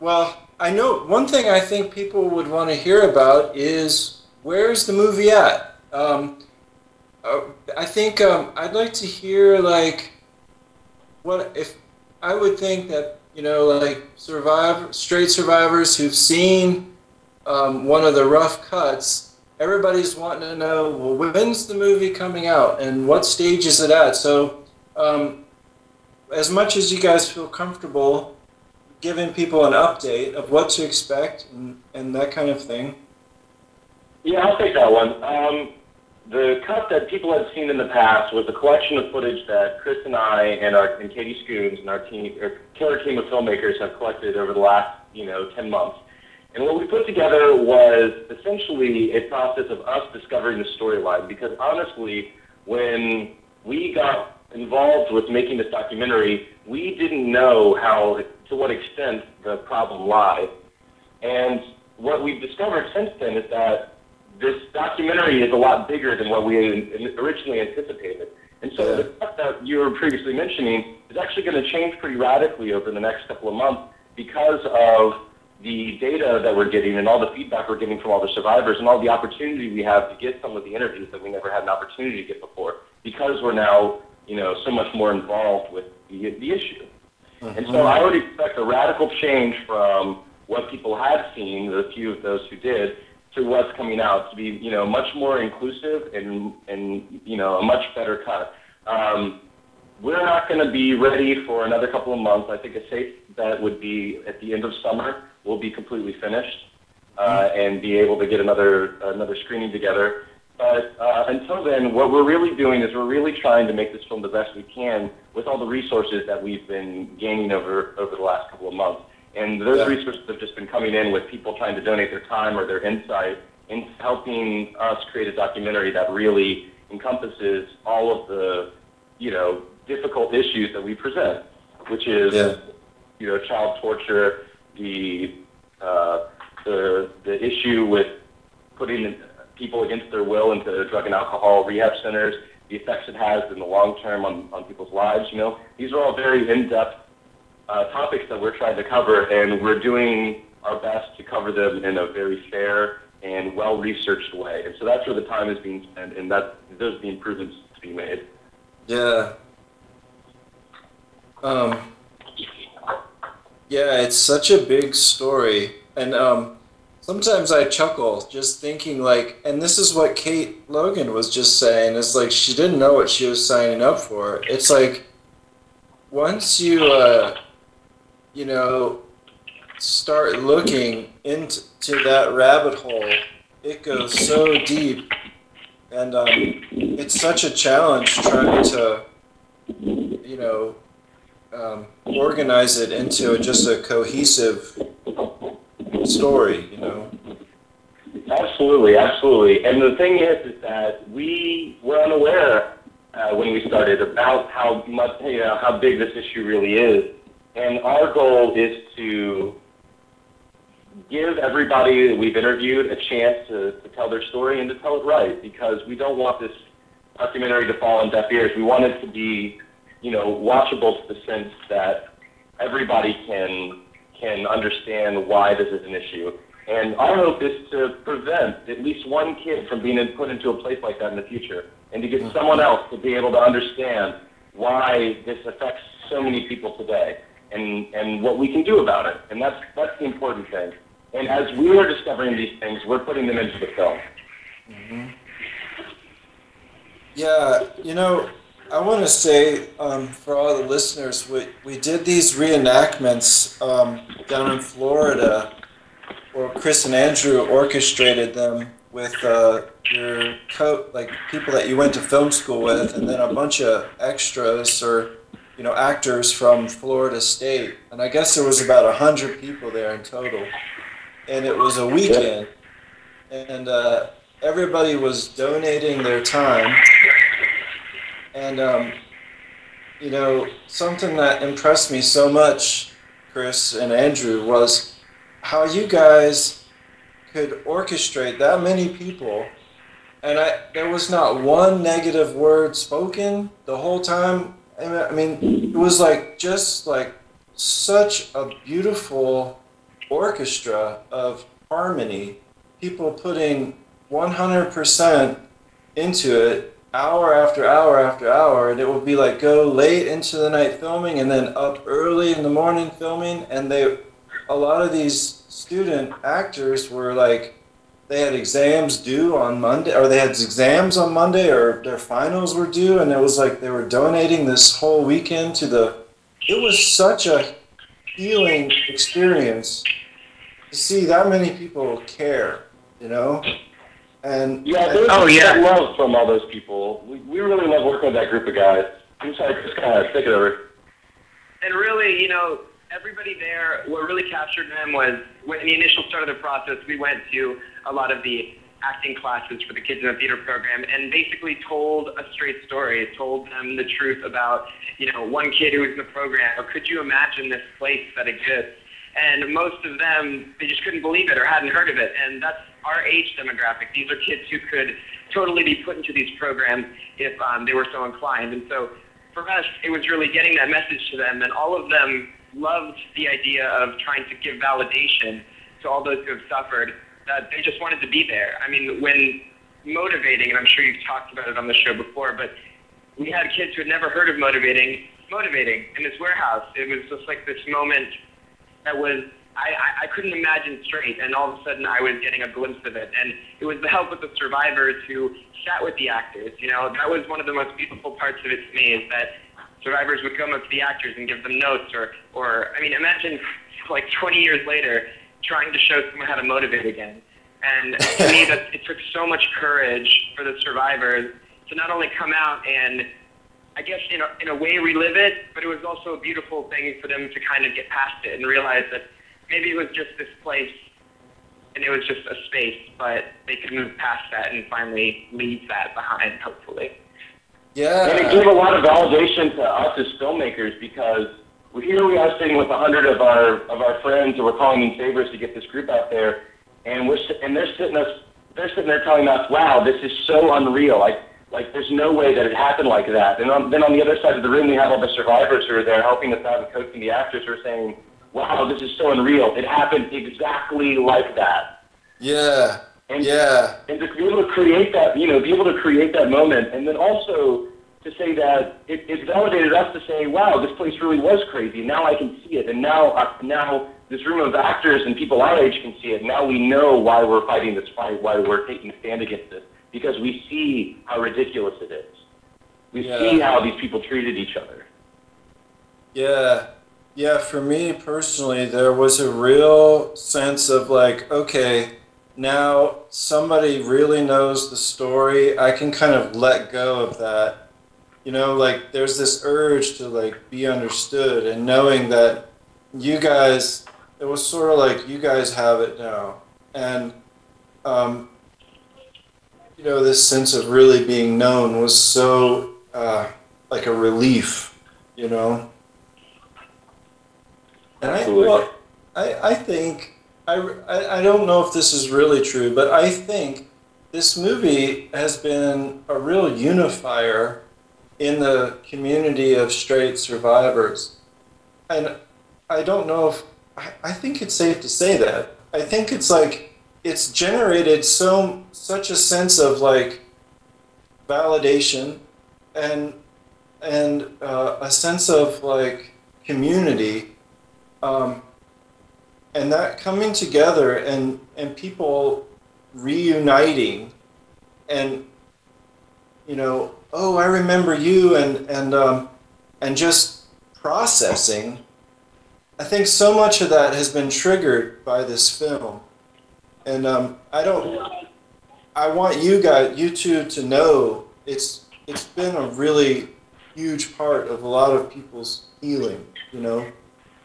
well, I know one thing I think people would want to hear about is where's the movie at? Um, uh, I think um, I'd like to hear, like, what if I would think that, you know, like survivor, straight survivors who've seen um, one of the rough cuts, everybody's wanting to know, well, when's the movie coming out and what stage is it at? So um, as much as you guys feel comfortable giving people an update of what to expect and, and that kind of thing. Yeah, I'll take that one. Um, the cut that people had seen in the past was a collection of footage that Chris and I and our and Katie Scoons and our team, our killer team of filmmakers, have collected over the last you know ten months. And what we put together was essentially a process of us discovering the storyline. Because honestly, when we got involved with making this documentary, we didn't know how to what extent the problem lies. And what we've discovered since then is that this documentary is a lot bigger than what we had originally anticipated. And so the stuff that you were previously mentioning is actually going to change pretty radically over the next couple of months because of the data that we're getting and all the feedback we're getting from all the survivors and all the opportunity we have to get some of the interviews that we never had an opportunity to get before because we're now you know, so much more involved with the, the issue. Mm-hmm. And so I would expect a radical change from what people have seen, the few of those who did, to what's coming out to be, you know, much more inclusive and, and you know, a much better cut. Um, we're not going to be ready for another couple of months. I think a safe bet would be at the end of summer, we'll be completely finished uh, mm-hmm. and be able to get another another screening together. But uh, until then, what we're really doing is we're really trying to make this film the best we can with all the resources that we've been gaining over, over the last couple of months. And those yeah. resources have just been coming in with people trying to donate their time or their insight in helping us create a documentary that really encompasses all of the, you know, difficult issues that we present, which is, yeah. you know, child torture, the, uh, the, the issue with putting in people against their will into drug and alcohol rehab centers, the effects it has in the long term on, on people's lives, you know. These are all very in-depth uh, topics that we're trying to cover, and we're doing our best to cover them in a very fair and well-researched way. And so that's where the time is being spent, and that those are the improvements to be made. Yeah. Um, yeah, it's such a big story. And, um, sometimes I chuckle just thinking like, and this is what Kate Logan was just saying, it's like she didn't know what she was signing up for. It's like once you, uh, you know, start looking into that rabbit hole, it goes so deep. And um, it's such a challenge trying to, you know, um, organize it into just a cohesive story, you know. Absolutely, absolutely. And the thing is, is that we were unaware uh, when we started about how much, you know, how big this issue really is. And our goal is to give everybody that we've interviewed a chance to, to tell their story and to tell it right, because we don't want this documentary to fall on deaf ears. We want it to be, you know, watchable to the sense that everybody can. can understand why this is an issue. And our hope is to prevent at least one kid from being put into a place like that in the future, and to get someone else to be able to understand why this affects so many people today, and, and what we can do about it. And that's, that's the important thing. And as we are discovering these things, we're putting them into the film. Mm-hmm. Yeah, you know, I want to say um, for all the listeners, we, we did these reenactments um, down in Florida, or Chris and Andrew orchestrated them with uh, your co like people that you went to film school with, and then a bunch of extras or you know actors from Florida State, and I guess there was about a hundred people there in total, and it was a weekend, and uh, everybody was donating their time, and um, you know something that impressed me so much, Chris and Andrew, was how you guys could orchestrate that many people, and I, there was not one negative word spoken the whole time. I mean, it was like just like such a beautiful orchestra of harmony, people putting one hundred percent into it, hour after hour after hour, and it would be like go late into the night filming and then up early in the morning filming, and they a lot of these student actors were like, they had exams due on Monday, or they had exams on Monday, or their finals were due, and it was like they were donating this whole weekend to the, it was such a healing experience to see that many people care, you know? And yeah, there's oh, yeah. love from all those people. We, we really love working with that group of guys. I'm sorry, just kind of take it over. And really, you know, everybody there, what really captured them was when the initial start of the process, we went to a lot of the acting classes for the kids in the theater program and basically told a straight story, told them the truth about, you know, one kid who was in the program, or could you imagine this place that exists? And most of them, they just couldn't believe it or hadn't heard of it. And that's our age demographic. These are kids who could totally be put into these programs if um, they were so inclined. And so for us, it was really getting that message to them, and all of them loved the idea of trying to give validation to all those who have suffered, that they just wanted to be there. I mean, when motivating, and I'm sure you've talked about it on the show before, but we had kids who had never heard of motivating, motivating in this warehouse. It was just like this moment that was, I, I, I couldn't imagine straight, and all of a sudden I was getting a glimpse of it. And it was the help of the survivors who sat with the actors. You know, that was one of the most beautiful parts of it to me, is that survivors would come up to the actors and give them notes, or, or I mean, imagine like twenty years later trying to show someone how to motivate again. And to me, that it took so much courage for the survivors to not only come out and, I guess, in a, in a way relive it, but it was also a beautiful thing for them to kind of get past it and realize that maybe it was just this place and it was just a space, but they could move past that and finally leave that behind, hopefully. Yeah. And it gave a lot of validation to us as filmmakers, because here we are sitting with a hundred of our of our friends who we're calling in favors to get this group out there, and we're and they're sitting us they're sitting there telling us, wow, this is so unreal, like like there's no way that it happened like that. And on, then on the other side of the room, we have all the survivors who are there helping us out and coaching the actors, who are saying, wow, this is so unreal, it happened exactly like that. Yeah. And, yeah. and to be able to create that, you know, be able to create that moment, and then also to say that it, it validated us to say, wow, this place really was crazy. Now I can see it, and now uh, now this room of actors and people our age can see it. Now we know why we're fighting this fight, why we're taking a stand against this, because we see how ridiculous it is. We yeah. see how these people treated each other. Yeah. Yeah, for me personally, there was a real sense of like, okay, now somebody really knows the story. I can kind of let go of that. You know, like there's this urge to like be understood, and knowing that you guys, it was sort of like you guys have it now. And, um, you know, this sense of really being known was so uh, like a relief, you know. And I, well, I, I think... I, I don't know if this is really true, but I think this movie has been a real unifier in the community of straight survivors. And I don't know if, I, I think it's safe to say that. I think it's like it's generated so such a sense of like validation and and uh, a sense of like community, um, and that coming together and and people reuniting and you know, oh, I remember you, and and um, and just processing. I think so much of that has been triggered by this film, and um, I don't. I want you guys, you two, to know it's it's been a really huge part of a lot of people's healing. You know,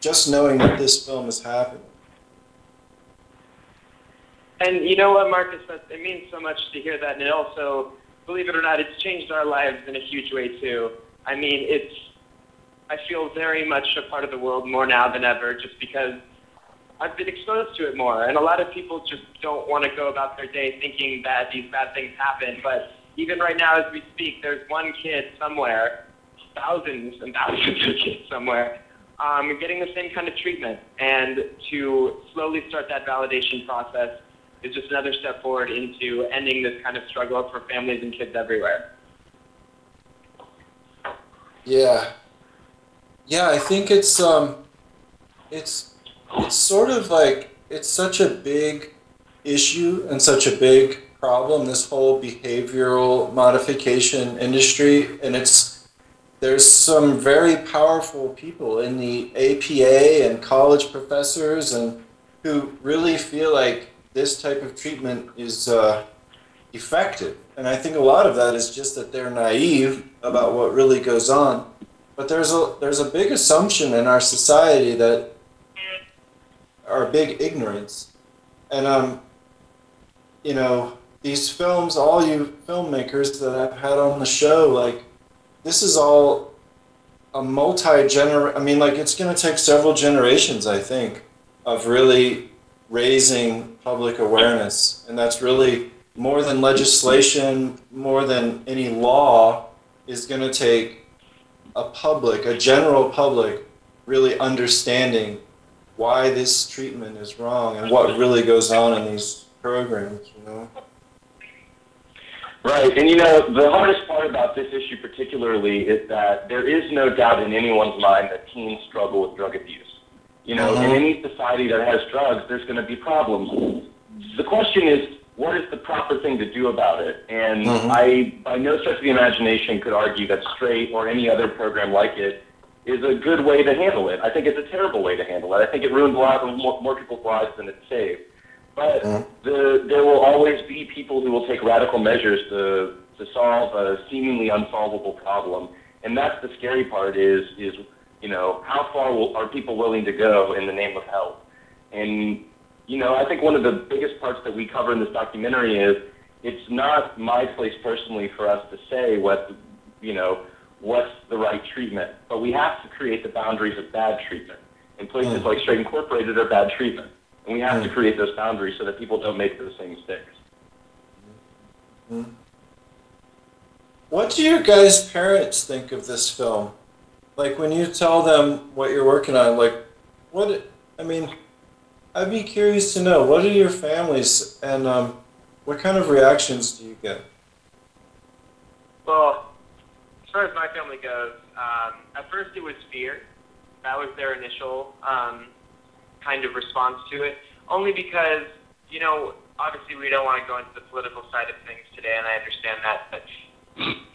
just knowing that this film is happening. And you know what, Marcus? It means so much to hear that, and it also, believe it or not, it's changed our lives in a huge way too. I mean, it's. I feel very much a part of the world more now than ever just because I've been exposed to it more. And a lot of people just don't want to go about their day thinking that these bad things happen. But even right now as we speak, there's one kid somewhere, thousands and thousands of kids somewhere, um, getting the same kind of treatment. And to slowly start that validation process is just another step forward into ending this kind of struggle for families and kids everywhere. Yeah. Yeah, I think it's um, it's it's sort of like it's such a big issue and such a big problem. This whole behavioral modification industry, and it's there's some very powerful people in the A P A and college professors, and who really feel like this type of treatment is uh, effective. And I think a lot of that is just that they're naive about what really goes on. But there's a there's a big assumption in our society that, or big ignorance, and um, you know, these films, all you filmmakers that I've had on the show, like, this is all a multi-gener. I mean, like, it's going to take several generations, I think, of really raising public awareness, and that's really more than legislation, more than any law, is going to take. A public, a general public, really understanding why this treatment is wrong and what really goes on in these programs, you know? Right, and you know, the hardest part about this issue particularly is that there is no doubt in anyone's mind that teens struggle with drug abuse. You know, uh-huh. In any society that has drugs, there's going to be problems. The question is, what is the proper thing to do about it? And mm-hmm. I, by no stretch of the imagination, could argue that Straight or any other program like it is a good way to handle it. I think it's a terrible way to handle it. I think it ruins a lot of more, more people's lives than it saved. But mm-hmm. the, there will always be people who will take radical measures to to solve a seemingly unsolvable problem. And that's the scary part is, is you know, how far will, are people willing to go in the name of help? And you know, I think one of the biggest parts that we cover in this documentary is it's not my place personally for us to say what, you know, what's the right treatment, but we have to create the boundaries of bad treatment. And places mm. like Straight Incorporated are bad treatment, and we have mm. to create those boundaries so that people don't make those same mistakes. Mm. What do your guys' parents think of this film? Like when you tell them what you're working on, like what I mean. I'd be curious to know, what are your families, and um, what kind of reactions do you get? Well, as far as my family goes, um, at first it was fear. That was their initial um, kind of response to it, only because, you know, obviously we don't want to go into the political side of things today, and I understand that, but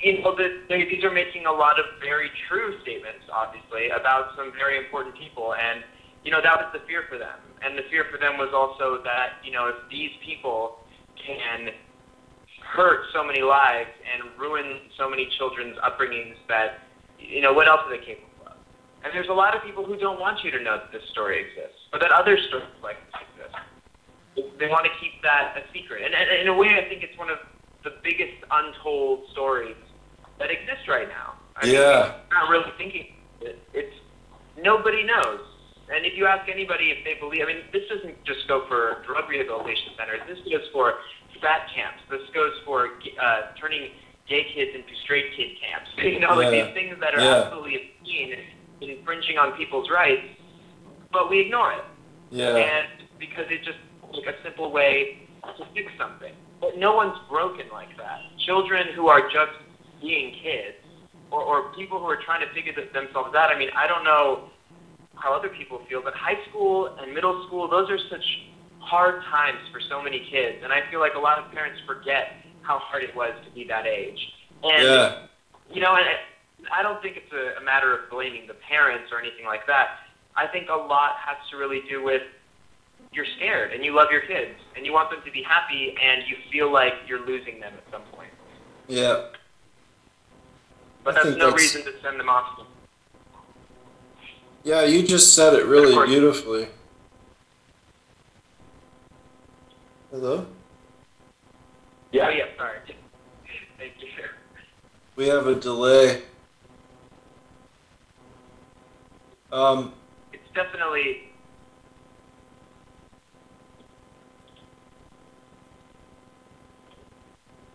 you know, the, they, these are making a lot of very true statements, obviously, about some very important people, and you know, that was the fear for them. And the fear for them was also that, you know, if these people can hurt so many lives and ruin so many children's upbringings that, you know, what else are they capable of? And there's a lot of people who don't want you to know that this story exists, or that other stories like this exist. They want to keep that a secret. And, and in a way, I think it's one of the biggest untold stories that exist right now. I mean, yeah. I'm not really thinking it. It's, nobody knows. And if you ask anybody if they believe, I mean, this doesn't just go for drug rehabilitation centers. This goes for frat camps. This goes for uh, turning gay kids into straight kid camps. You know, yeah. like these things that are yeah. absolutely obscene, infringing on people's rights, but we ignore it. Yeah. And because it just like a simple way to fix something. But no one's broken like that. Children who are just being kids, or, or people who are trying to figure themselves out. I mean, I don't know how other people feel, but high school and middle school, those are such hard times for so many kids. And I feel like a lot of parents forget how hard it was to be that age. And, yeah. you know, and I don't think it's a matter of blaming the parents or anything like that. I think a lot has to really do with you're scared and you love your kids and you want them to be happy and you feel like you're losing them at some point. Yeah. But that's no that's... reason to send them off to them. Yeah, you just said it really beautifully. Hello? Yeah. Oh, yeah, sorry. Thank you. We have a delay. Um, it's definitely...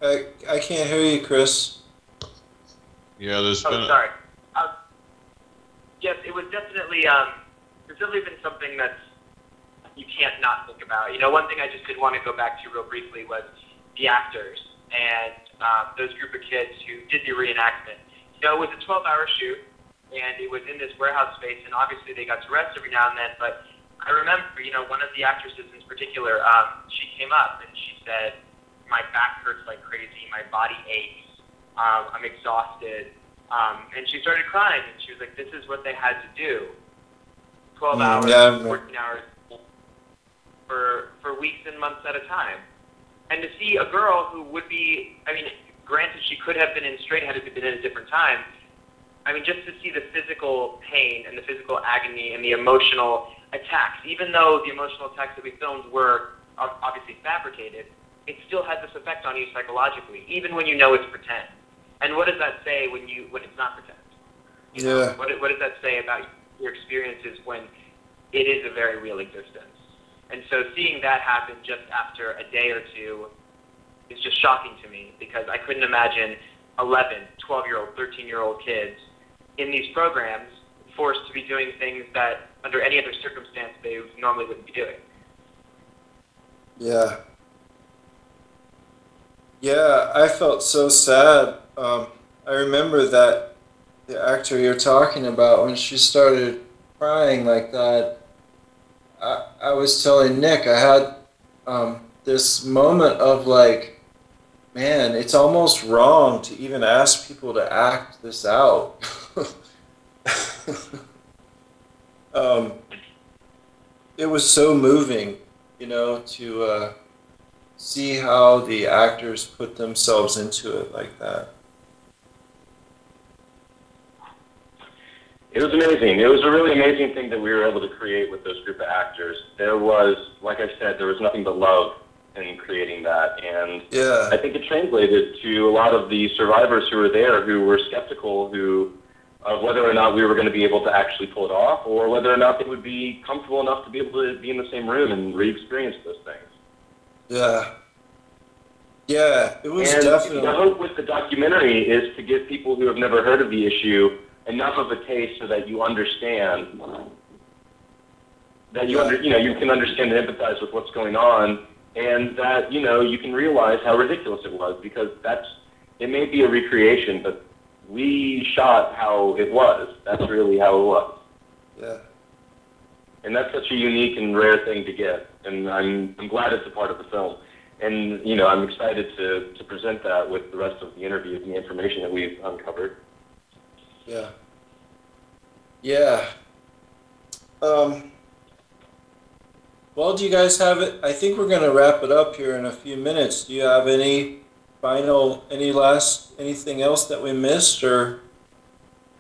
I, I can't hear you, Chris. Yeah, there's oh, been... Oh, sorry. Uh, yes, it was definitely... Um, it's definitely been something that's you can't not think about. You know, one thing I just did want to go back to real briefly was the actors and um, those group of kids who did the reenactment. You know, it was a twelve-hour shoot, and it was in this warehouse space, and obviously they got to rest every now and then, but I remember, you know, one of the actresses in particular, um, she came up and she said, my back hurts like crazy, my body aches, um, I'm exhausted, um, and she started crying, and she was like, this is what they had to do. twelve mm, hours, yeah, fourteen hours, for for weeks and months at a time. And to see a girl who would be, I mean, granted she could have been in straight had it been at a different time, I mean, just to see the physical pain and the physical agony and the emotional attacks, even though the emotional attacks that we filmed were obviously fabricated, it still had this effect on you psychologically, even when you know it's pretend. And what does that say when you when it's not pretend? You know, yeah. What, what does that say about your experiences when it is a very real existence? And so seeing that happen just after a day or two is just shocking to me because I couldn't imagine eleven, twelve-year-old, thirteen-year-old kids in these programs forced to be doing things that under any other circumstance they normally wouldn't be doing. Yeah. Yeah, I felt so sad. Um, I remember that the actor you're talking about, when she started crying like that, I, I was telling Nick, I had um, this moment of like, man, it's almost wrong to even ask people to act this out. um, it was so moving, you know, to uh, see how the actors put themselves into it like that. It was amazing. It was a really amazing thing that we were able to create with those group of actors. There was, like I said, there was nothing but love in creating that. And yeah. I think it translated to a lot of the survivors who were there who were skeptical who of whether or not we were going to be able to actually pull it off or whether or not they would be comfortable enough to be able to be in the same room and re-experience those things. Yeah. Yeah, it was and definitely... The hope with the documentary is to give people who have never heard of the issue enough of a taste so that you understand that you under, you know you can understand and empathize with what's going on, and that you know you can realize how ridiculous it was because that's it may be a recreation, but we shot how it was. That's really how it was. Yeah. And that's such a unique and rare thing to get, and I'm I'm glad it's a part of the film, and you know I'm excited to to present that with the rest of the interviews and the information that we've uncovered. Yeah. Yeah. Um, well, do you guys have it? I think we're going to wrap it up here in a few minutes. Do you have any final, any last, anything else that we missed or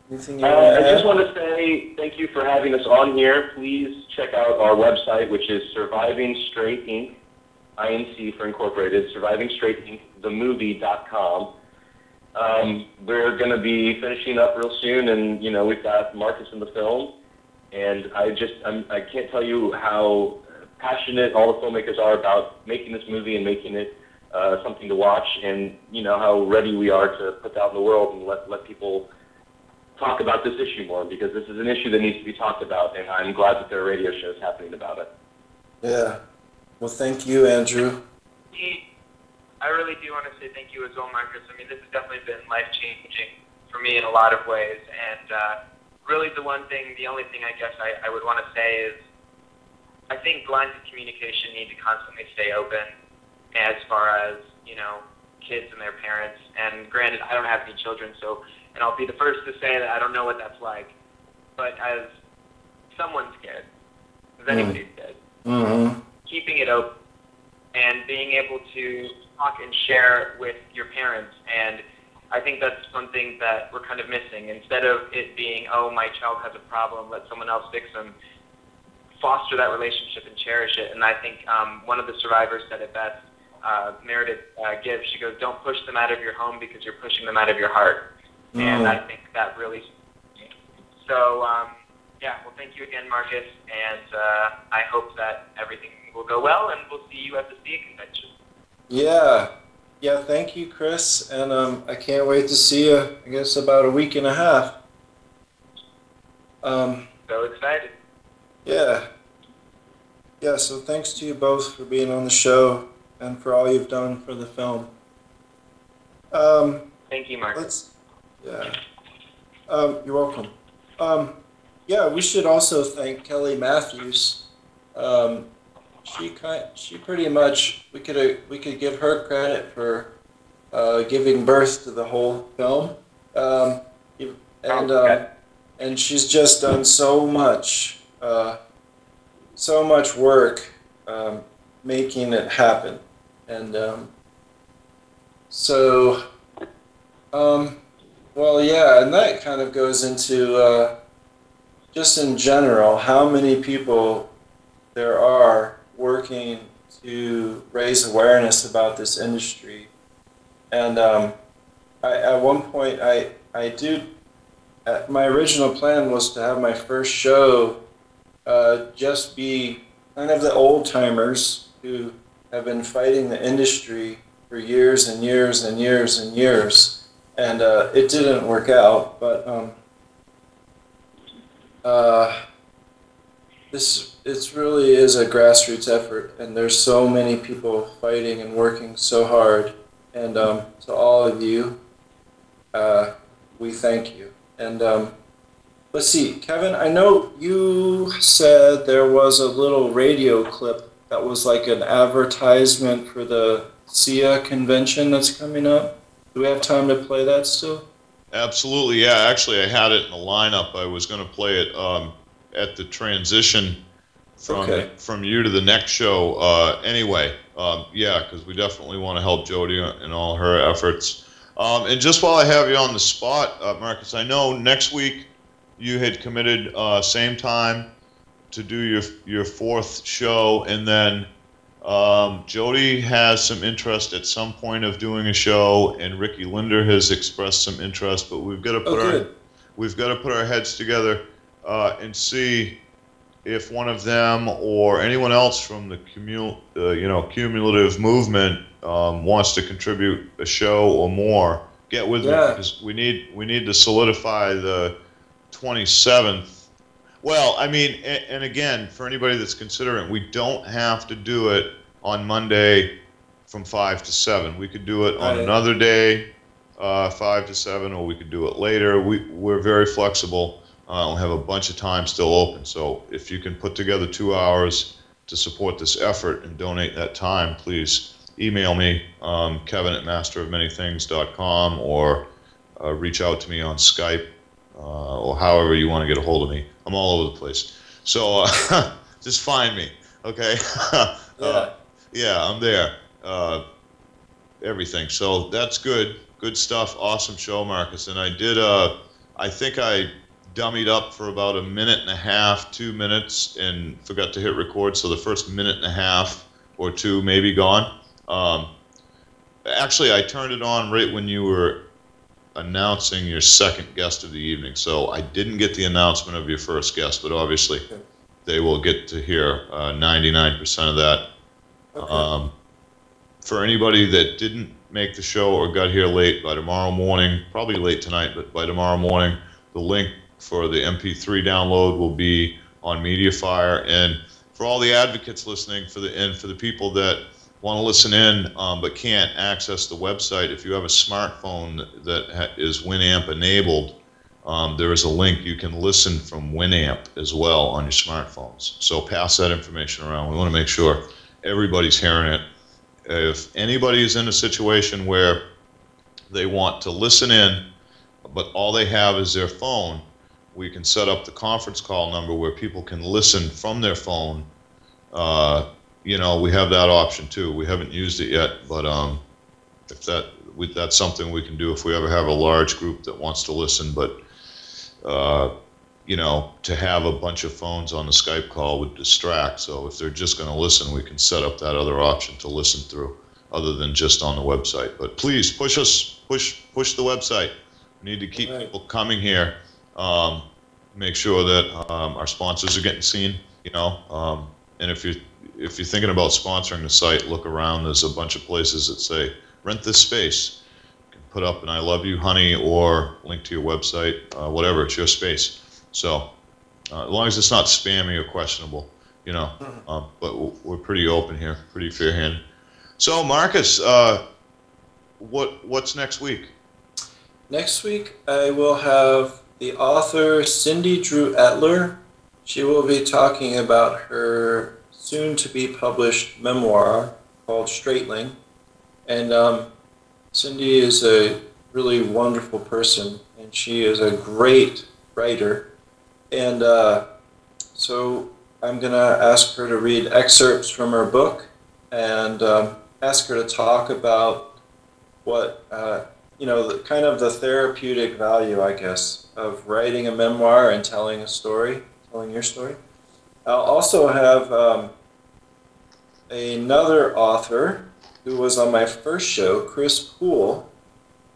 anything you uh, want to add? I just want to say thank you for having us on here. Please check out our website, which is Surviving Straight Incorporated, I N C for Incorporated, Surviving Straight Incorporated, the movie dot com. Um, we're going to be finishing up real soon, and you know we've got Marcus in the film, and I just I'm, I can't tell you how passionate all the filmmakers are about making this movie and making it uh, something to watch, and you know how ready we are to put out in the world and let let people talk about this issue more because this is an issue that needs to be talked about, and I'm glad that there are radio shows happening about it. Yeah, Well, thank you, Andrew. I really do want to say thank you as well, Marcus. I mean, this has definitely been life-changing for me in a lot of ways. And uh, really the one thing, the only thing I guess I, I would want to say is I think lines of communication need to constantly stay open as far as, you know, kids and their parents. And granted, I don't have any children, so, and I'll be the first to say that I don't know what that's like. But as someone's kid, as anybody's kid, mm-hmm. keeping it open and being able to talk and share with your parents. And I think that's something that we're kind of missing. Instead of it being, oh, my child has a problem, let someone else fix them, foster that relationship and cherish it. And I think um, one of the survivors said it best, uh, Meredith uh, Gibbs, she goes, don't push them out of your home because you're pushing them out of your heart. Mm. And I think that really... So, um, yeah, well, thank you again, Marcus. And uh, I hope that everything will go well, and we'll see you at the S T E A convention. Yeah. Yeah, thank you, Chris. And um, I can't wait to see you, I guess, about a week and a half. Um, so excited. Yeah. Yeah, so thanks to you both for being on the show and for all you've done for the film. Um, thank you, Marcus. Let's, yeah. Um, you're welcome. Um, yeah, we should also thank Kelly Matthews. Um, she kind, she pretty much we could uh, we could give her credit for uh, giving birth to the whole film, um, and uh, and she's just done so much, uh, so much work um, making it happen, and um, so. Um, Well, yeah, and that kind of goes into uh, just in general how many people there are working to raise awareness about this industry. And um, I, at one point, I I do. Uh, my original plan was to have my first show uh, just be kind of the old timers who have been fighting the industry for years and years and years and years. And uh, it didn't work out, but um, uh, this it really is a grassroots effort, and there's so many people fighting and working so hard. And um, to all of you, uh, we thank you. And um, let's see, Kevin, I know you said there was a little radio clip that was like an advertisement for the S I A convention that's coming up. Do we have time to play that still? Absolutely, yeah. Actually, I had it in the lineup. I was going to play it um, at the transition from okay. from you to the next show. Uh, anyway, um, yeah, because we definitely want to help Jody in all her efforts. Um, and just while I have you on the spot, uh, Marcus, I know next week you had committed uh, same time to do your your fourth show, and then. Um, Jody has some interest at some point of doing a show, and Ricky Linder has expressed some interest. But we've got to put oh, our we've got to put our heads together uh, and see if one of them or anyone else from the cumul uh, you know cumulative movement um, wants to contribute a show or more. Get with yeah. me because we need we need to solidify the twenty-seventh. Well, I mean, and, and again, for anybody that's considering, we don't have to do it on Monday from five to seven. We could do it on right. another day, uh, five to seven, or we could do it later. We, we're very flexible. Uh, we have a bunch of time still open. So if you can put together two hours to support this effort and donate that time, please email me, um, Kevin at master of many things dot com, or uh, reach out to me on Skype uh, or however you want to get a hold of me. I'm all over the place. So uh, just find me, okay? uh, yeah. yeah, I'm there. Uh, everything. So that's good. Good stuff. Awesome show, Marcus. And I did, uh, I think I dummied up for about a minute and a half, two minutes, and forgot to hit record. So the first minute and a half or two may be gone. Um, actually, I turned it on right when you were announcing your second guest of the evening. So I didn't get the announcement of your first guest, but obviously okay. they will get to hear ninety-nine percent uh, of that. Okay. Um, for anybody that didn't make the show or got here late, by tomorrow morning, probably late tonight, but by tomorrow morning, the link for the M P three download will be on MediaFire. And for all the advocates listening, for the and for the people that want to listen in um, but can't access the website, if you have a smartphone that ha is Winamp enabled, um, there is a link. You can listen from Winamp as well on your smartphones. So pass that information around. We want to make sure everybody's hearing it. If anybody is in a situation where they want to listen in, but all they have is their phone, we can set up the conference call number where people can listen from their phone. Uh, you know, we have that option too. We haven't used it yet, but um, if that we, that's something we can do if we ever have a large group that wants to listen. But uh, you know, to have a bunch of phones on the Skype call would distract. So if they're just going to listen, we can set up that other option to listen through, other than just on the website. But please push us, push push the website. We need to keep right. people coming here. Um, make sure that um, our sponsors are getting seen. You know, um, and if you if you're thinking about sponsoring the site, look around. There's a bunch of places that say rent this space. You can put up an "I love you, honey" or link to your website, uh, whatever. It's your space. So uh, as long as it's not spammy or questionable, you know. Uh, but we're pretty open here, pretty fair-handed. So Marcus, uh, what what's next week? Next week I will have the author Cindy Drew Etler. She will be talking about her soon-to-be published memoir called Straightling. And um, Cindy is a really wonderful person, and she is a great writer. And uh, so I'm going to ask her to read excerpts from her book and um, ask her to talk about what, uh, you know, the, kind of the therapeutic value, I guess, of writing a memoir and telling a story, telling your story. I'll also have um, another author who was on my first show, Chris Poole,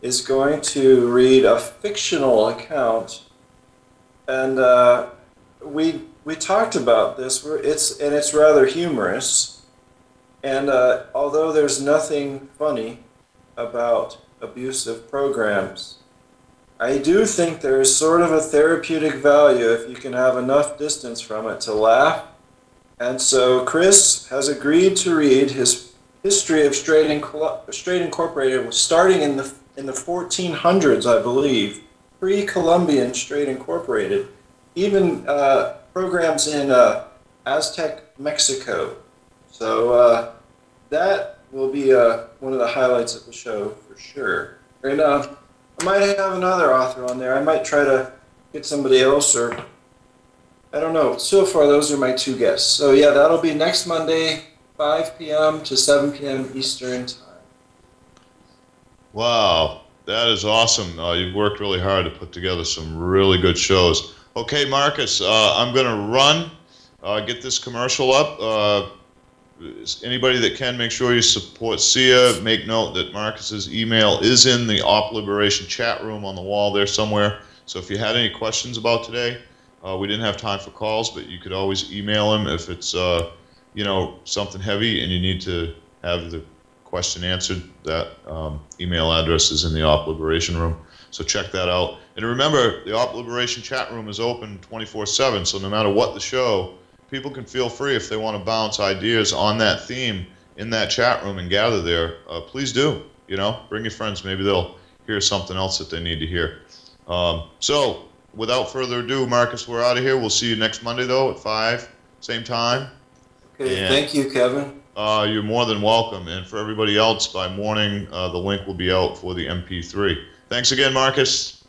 is going to read a fictional account. And uh, we we talked about this. We're, it's and it's rather humorous. And uh, although there's nothing funny about abusive programs, I do think there is sort of a therapeutic value if you can have enough distance from it to laugh. And so Chris has agreed to read his history of Straight, Inco Straight Incorporated, starting in the in the fourteen hundreds, I believe. Pre-Columbian Straight Incorporated, even uh, programs in uh, Aztec, Mexico. So uh, that will be uh, one of the highlights of the show for sure. And uh, I might have another author on there. I might try to get somebody else, or I don't know. So far, those are my two guests. So yeah, that'll be next Monday, five P M to seven P M Eastern time. Wow. That is awesome. Uh, you've worked really hard to put together some really good shows. Okay, Marcus, uh, I'm going to run, uh, get this commercial up. Uh, anybody that can, make sure you support S I A. Make note that Marcus's email is in the Op Liberation chat room on the wall there somewhere. So if you had any questions about today, uh, we didn't have time for calls, but you could always email him if it's uh, you know, something heavy and you need to have the question answered. That um, email address is in the Op Liberation room, so check that out. And remember, the Op Liberation chat room is open twenty-four seven, so no matter what the show, people can feel free if they want to bounce ideas on that theme in that chat room and gather there. Uh, please do, you know, bring your friends. Maybe they'll hear something else that they need to hear. Um, so without further ado, Marcus, we're out of here. We'll see you next Monday, though, at five, same time. Okay, and thank you, Kevin. Uh, you're more than welcome, and for everybody else, by morning, uh, the link will be out for the M P three. Thanks again, Marcus.